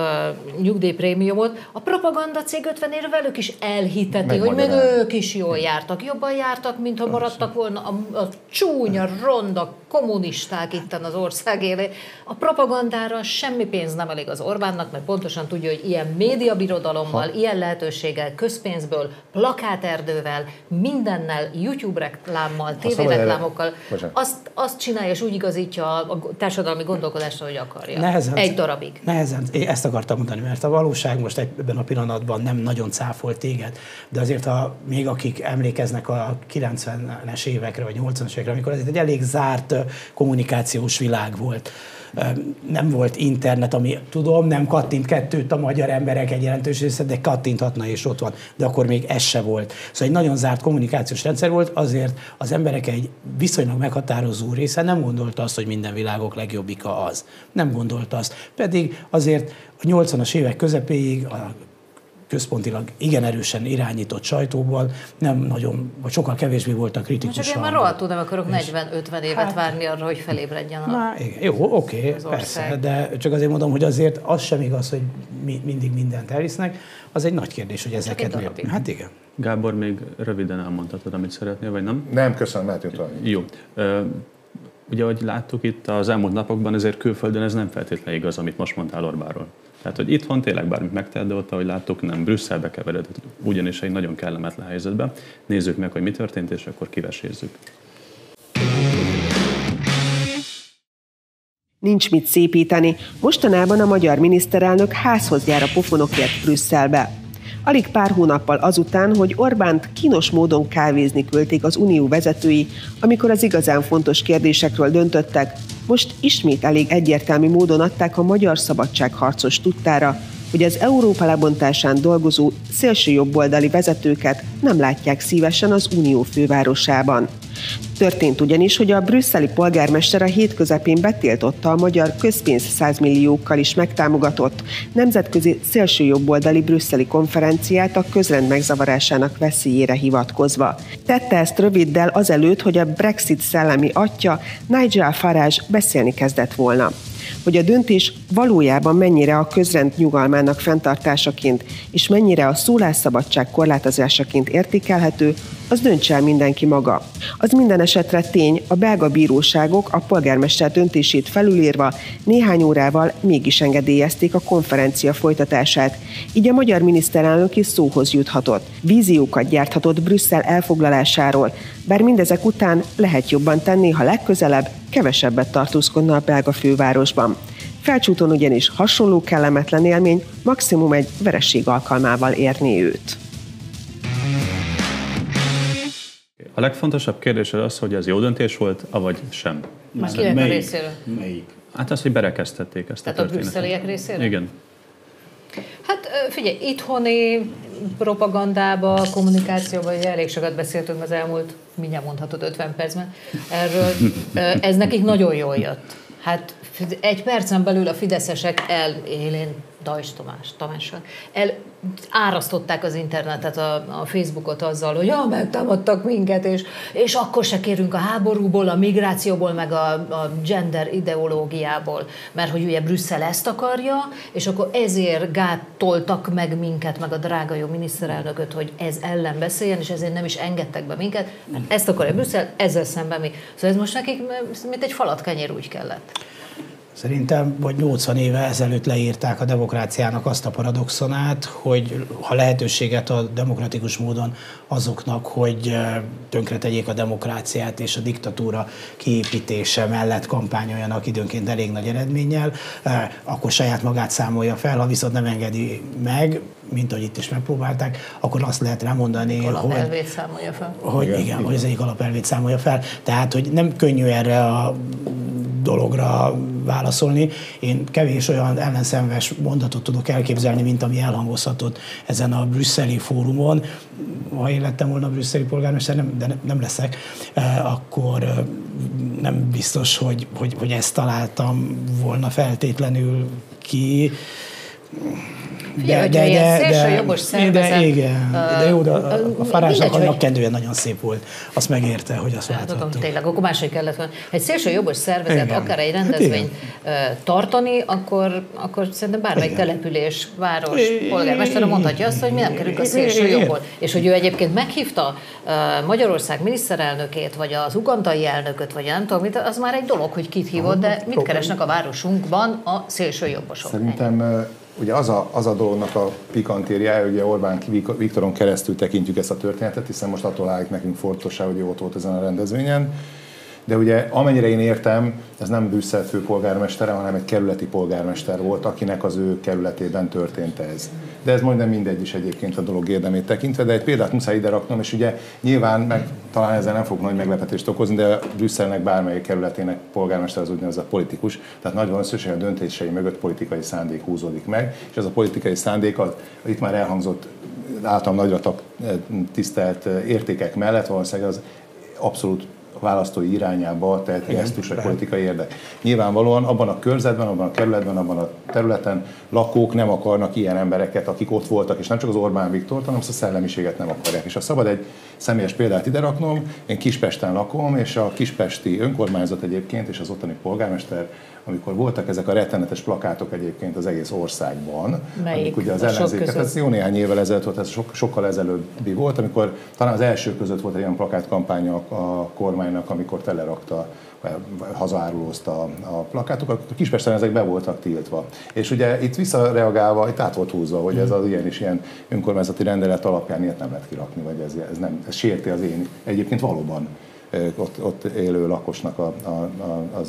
uh, nyugdíjprémiumot, a propaganda cég ötven éve velük is elhiteti, hogy meg ők is jól jártak, jobban jártak, mint ha maradtak volna a, a csúnya, ronda kommunisták itten az ország élé. A propagandára semmi pénz nem elég az Orbánnak, mert pontosan tudja, hogy ilyen médiabirodalommal, ilyen lehetőséggel, közpénzből, plakáterdővel, mindennel, YouTube reklámmal, tévéreklámokkal, azt, azt csinálja és úgy igazítja a társadalmi gondolkodásra, hogy akarja. Nehezen, egy darabig. Nehezen, én ezt akartam mondani, mert a valóság most ebben a pillanatban nem nagyon cáfolt téged, de azért ha még akik emlékeznek a kilencvenes évekre vagy nyolcvanas évekre, amikor ez egy elég zárt kommunikációs világ volt. Nem volt internet, ami tudom, nem kattint kettőt a magyar emberek egy jelentős része, de kattinthatna és ott van, de akkor még ez se volt. Szóval egy nagyon zárt kommunikációs rendszer volt, azért az emberek egy viszonylag meghatározó része nem gondolta azt, hogy minden világok legjobbika az. Nem gondolta azt. Pedig azért a nyolcvanas évek közepéig a központilag igen erősen irányított sajtóban nem nagyon, vagy sokkal kevésbé voltak kritikusan. Csak én már rohadtul nem akarok negyven-ötven évet hát, várni arra, hogy felébredjen a na, igen. Jó, oké, persze, de csak azért mondom, hogy azért az sem igaz, hogy mi, mindig mindent elvisznek. Az egy nagy kérdés, hogy ezeket mi. Hát igen. Gábor, még röviden elmondhatod, amit szeretnél, vagy nem? Nem, köszönöm, átjutom. Jó. Ugye, ahogy láttuk itt az elmúlt napokban, ezért külföldön ez nem feltétlenül igaz, amit most mondtál Orbánról. Tehát, hogy itthon tényleg bármit megtehet, de ott, ahogy láttuk, nem Brüsszelbe keveredett, ugyanis egy nagyon kellemetlen helyzetben. Nézzük meg, hogy mi történt, és akkor kivesézzük. Nincs mit szépíteni. Mostanában a magyar miniszterelnök házhoz jár a pofonokért Brüsszelbe. Alig pár hónappal azután, hogy Orbánt kínos módon kávézni küldték az unió vezetői, amikor az igazán fontos kérdésekről döntöttek, most ismét elég egyértelmű módon adták a magyar szabadságharcos tudtára, hogy az Európa lebontásán dolgozó szélső jobboldali vezetőket nem látják szívesen az unió fővárosában. Történt ugyanis, hogy a brüsszeli polgármester a hétközepén betiltotta a magyar közpénz száz milliókkal is megtámogatott nemzetközi szélső jobboldali brüsszeli konferenciát a közrend megzavarásának veszélyére hivatkozva. Tette ezt röviddel azelőtt, hogy a Brexit szellemi atya Nigel Farage beszélni kezdett volna. Hogy a döntés valójában mennyire a közrend nyugalmának fenntartásaként és mennyire a szólásszabadság korlátozásaként értékelhető, az döntse el mindenki maga. Az minden esetre tény, a belga bíróságok a polgármester döntését felülírva néhány órával mégis engedélyezték a konferencia folytatását, így a magyar miniszterelnök is szóhoz juthatott. Víziókat gyárthatott Brüsszel elfoglalásáról, bár mindezek után lehet jobban tenni, ha legközelebb kevesebbet tartózkodna a belga fővárosban. Felcsúton ugyanis hasonló kellemetlen élmény maximum egy vereség alkalmával érné őt. A legfontosabb kérdés az az, hogy ez jó döntés volt, avagy sem. Már kinek a részéről? Melyik? Hát az, hogy berekeztették ezt a történetet. Tehát a brüsszeliek részéről? Igen. Hát figyelj, itthoni propagandába, kommunikációban elég sokat beszéltünk az elmúlt, mindjárt mondhatod ötven percben, erről ez nekik nagyon jól jött. Hát egy percen belül a fideszesek elélén Dajs Tamás, Tamással, elárasztották az internetet, a, a Facebookot azzal, hogy ja, megtámadtak minket, és, és akkor se kérünk a háborúból, a migrációból, meg a, a gender ideológiából, mert hogy ugye Brüsszel ezt akarja, és akkor ezért gátoltak meg minket, meg a drága jó miniszterelnököt, hogy ez ellen beszéljen, és ezért nem is engedtek be minket, mert ezt akarja Brüsszel, ezzel szemben mi. Szóval ez most nekik mint egy falat kenyér úgy kellett. Szerintem vagy nyolcvan éve ezelőtt leírták a demokráciának azt a paradoxonát, hogy ha lehetőséget ad demokratikus módon azoknak, hogy tönkretegyék a demokráciát és a diktatúra kiépítése mellett kampányoljanak időnként elég nagy eredménnyel, akkor saját magát számolja fel, ha viszont nem engedi meg, mint ahogy itt is megpróbálták, akkor azt lehet remondani, alapelvét számolja fel. Hogy igen, igen, hogy az egyik alapelvét számolja fel. Tehát, hogy nem könnyű erre a dologra válaszolni. Én kevés olyan ellenszenves mondatot tudok elképzelni, mint ami elhangozhatott ezen a brüsszeli fórumon. Ha én lettem volna brüsszeli polgármester, nem, de nem leszek, akkor nem biztos, hogy, hogy, hogy ezt találtam volna feltétlenül ki. De, de, de, de, de, igen, de jó, de a Farázsnak annak kendője nagyon szép volt. Azt megérte, hogy azt láthattuk. Tényleg, akkor máshogy kellett volna. Egy szélsőjobbos szervezet, igen, akár egy rendezvényt hát tartani, akkor, akkor szerintem bármelyik település, város, polgármester mondhatja azt, hogy mi nem kerülünk a szélsőjobbból. És hogy ő egyébként meghívta Magyarország miniszterelnökét, vagy az ugandai elnököt, vagy nem tudom mit, az már egy dolog, hogy kit hívott, de mit keresnek a városunkban a szélsőjobbosok? Szerintem ugye az a, az a dolognak a pikantériája, ugye Orbán Viktoron keresztül tekintjük ezt a történetet, hiszen most attól állik nekünk fontossá, hogy ott volt ezen a rendezvényen. De ugye amennyire én értem, ez nem Brüsszel főpolgármestere, hanem egy kerületi polgármester volt, akinek az ő kerületében történt ez. De ez majdnem mindegy is egyébként a dolog érdemét tekintve, de egy példát muszáj ide raknom, és ugye nyilván, meg talán ezzel nem fog nagy meglepetést okozni, de Brüsszelnek bármelyik kerületének polgármester az úgynevezett politikus, tehát nagy valószínűséggel a döntései mögött politikai szándék húzódik meg, és ez a politikai szándék az itt már elhangzott általam nagyra tisztelt értékek mellett valószínűleg az abszolút választói irányába, tehát gesztus a politikai érdek. Nyilvánvalóan abban a körzetben, abban a kerületben, abban a területen lakók nem akarnak ilyen embereket, akik ott voltak, és nem csak az Orbán Viktort, hanem azt a szellemiséget nem akarják. És ha szabad egy személyes példát ide raknom, én Kispesten lakom, és a kispesti önkormányzat egyébként, és az ottani polgármester, amikor voltak ezek a rettenetes plakátok egyébként az egész országban, melyik? Amik ugye az ellenzéket, ez jó néhány évvel ezelőtt volt, ez sok, sokkal ezelőbbi volt, amikor talán az első között volt egy olyan plakátkampány a, a kormánynak, amikor telerakta, hazaárulózta a plakátokat, Kispesten ezek be voltak tiltva. És ugye itt visszareagálva, itt át volt húzva, hogy ez az ilyen és ilyen önkormányzati rendelet alapján ilyet nem lehet kirakni, vagy ez, ez, nem, ez sérti az én egyébként valóban Ott, ott élő lakosnak a, a, a, a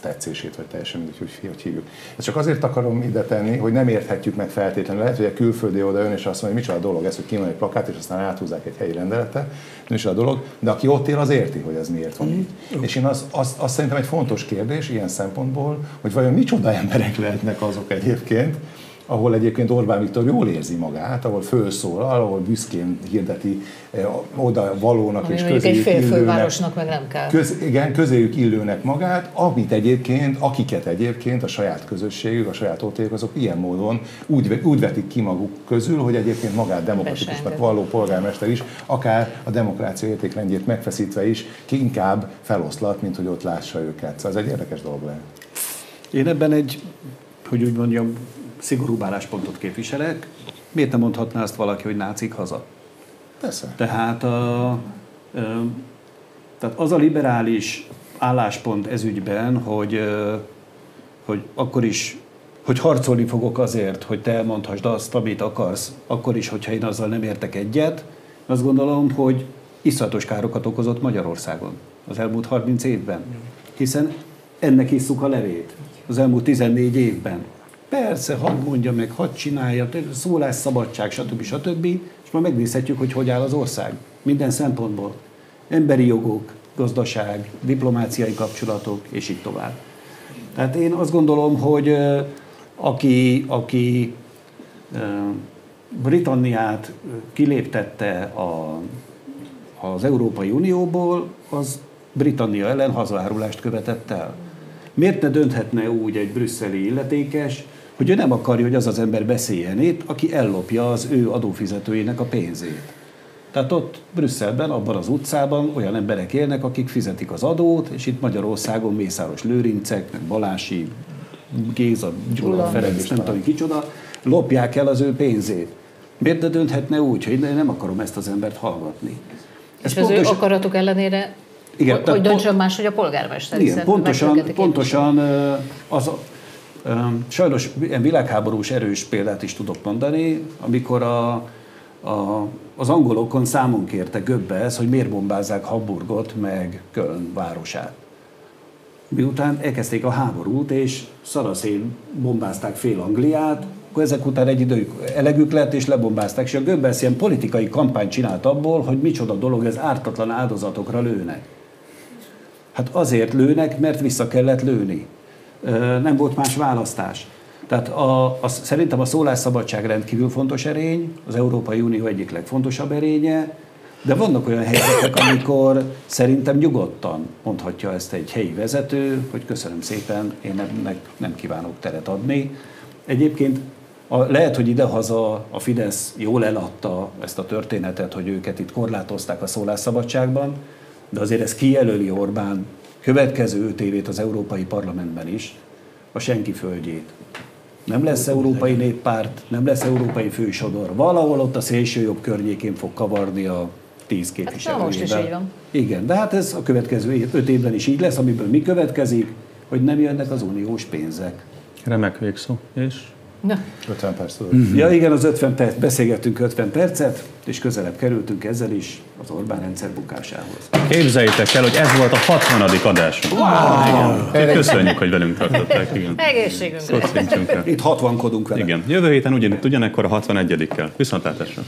tetszését, vagy teljesen mindegy, hogy, hogy hívjuk. Ezt csak azért akarom ide tenni, hogy nem érthetjük meg feltétlenül. Lehet, hogy a külföldi oda jön, és azt mondja, hogy micsoda dolog ez, hogy kimondja egy plakát, és aztán áthúzzák egy helyi rendelete, micsoda dolog, de aki ott él, az érti, hogy ez miért van itt. Mm. És én azt az, az szerintem egy fontos kérdés ilyen szempontból, hogy vajon micsoda emberek lehetnek azok egyébként, ahol egyébként Orbán Viktor jól érzi magát, ahol fölszólal, ahol büszkén hirdeti oda valónak ami és közéjük egy illőnek, meg nem kell. Köz, igen, közéjük illőnek magát, amit egyébként, akiket egyébként a saját közösségük, a saját otthonuk, azok ilyen módon úgy, úgy vetik ki maguk közül, hogy egyébként magát demokratikusnak valló polgármester is, akár a demokrácia értékrendjét megfeszítve is, ki inkább feloszlat, mint hogy ott lássa őket. Szóval ez egy érdekes dolog lehet. Én ebben egy, hogy úgy mondjam, szigorú álláspontot képviselek, miért nem mondhatná azt valaki, hogy nácik haza? Persze. Tehát, a, a, tehát az a liberális álláspont ezügyben, hogy, hogy akkor is, hogy harcolni fogok azért, hogy te elmondhassd azt, amit akarsz, akkor is, hogyha én azzal nem értek egyet, azt gondolom, hogy iszonyatos károkat okozott Magyarországon az elmúlt harminc évben. Hiszen ennek isszuk a levét az elmúlt tizennégy évben. Persze, hadd mondja meg, hadd csinálja, szólásszabadság, stb. stb. És már megnézhetjük, hogy hogy áll az ország. Minden szempontból. Emberi jogok, gazdaság, diplomáciai kapcsolatok, és így tovább. Tehát én azt gondolom, hogy aki, aki Britanniát kiléptette a, az Európai Unióból, az Britannia ellen hazaárulást követett el. Miért ne dönthetne úgy egy brüsszeli illetékes, hogy ő nem akarja, hogy az az ember beszéljen itt, aki ellopja az ő adófizetőjének a pénzét. Tehát ott Brüsszelben, abban az utcában olyan emberek élnek, akik fizetik az adót, és itt Magyarországon Mészáros Lőrincek, meg Balásy, Géza, Gyula, Ferenc, nem tudom kicsoda, lopják el az ő pénzét. Miért ne dönthetne úgy, hogy én nem akarom ezt az embert hallgatni? Ez és az pontos... ő akaratuk ellenére... Igen, hogy döntsön más, hogy a polgármester. Igen, pontosan, pontosan az a, sajnos világháborús erős példát is tudok mondani, amikor a, a, az angolokon számon kérte Goebbels, hogy miért bombázzák Hamburgot meg Köln városát. Miután elkezdték a háborút, és szaraszén bombázták fél Angliát, akkor ezek után egy idő elegük lett, és lebombázták. És a Goebbels ilyen politikai kampányt csinált abból, hogy micsoda dolog ez, ártatlan áldozatokra lőnek. Hát azért lőnek, mert vissza kellett lőni. Nem volt más választás. Tehát a, a, szerintem a szólásszabadság rendkívül fontos erény, az Európai Unió egyik legfontosabb erénye, de vannak olyan helyzetek, amikor szerintem nyugodtan mondhatja ezt egy helyi vezető, hogy köszönöm szépen, én nem, nem kívánok teret adni. Egyébként a, lehet, hogy idehaza a Fidesz jól eladta ezt a történetet, hogy őket itt korlátozták a szólásszabadságban, de azért ez kijelöli Orbán következő öt évét az Európai Parlamentben is, a senki földjét. Nem lesz Európai Néppárt, nem lesz Európai Fősodor. Valahol ott a szélsőjobb környékén fog kavarni a tíz képviselőjével. Hát most is így van. Igen, de hát ez a következő öt évben is így lesz, amiből mi következik, hogy nem jönnek az uniós pénzek. Remek végszó. És? Na. ötven perc. Mm-hmm. Ja igen, az ötven perc, beszélgettünk ötven percet, és közelebb kerültünk ezzel is az Orbán rendszer bukásához. Képzeljétek el, hogy ez volt a hatvanadik adásunk. Wow. Köszönjük, hogy velünk tartották. Igen. Egészségünkre. Szóval itt hatvankodunk vele. Igen. Jövő héten ugyanitt, ugyanekkor a hatvanegyedikkel. Viszontlátásra.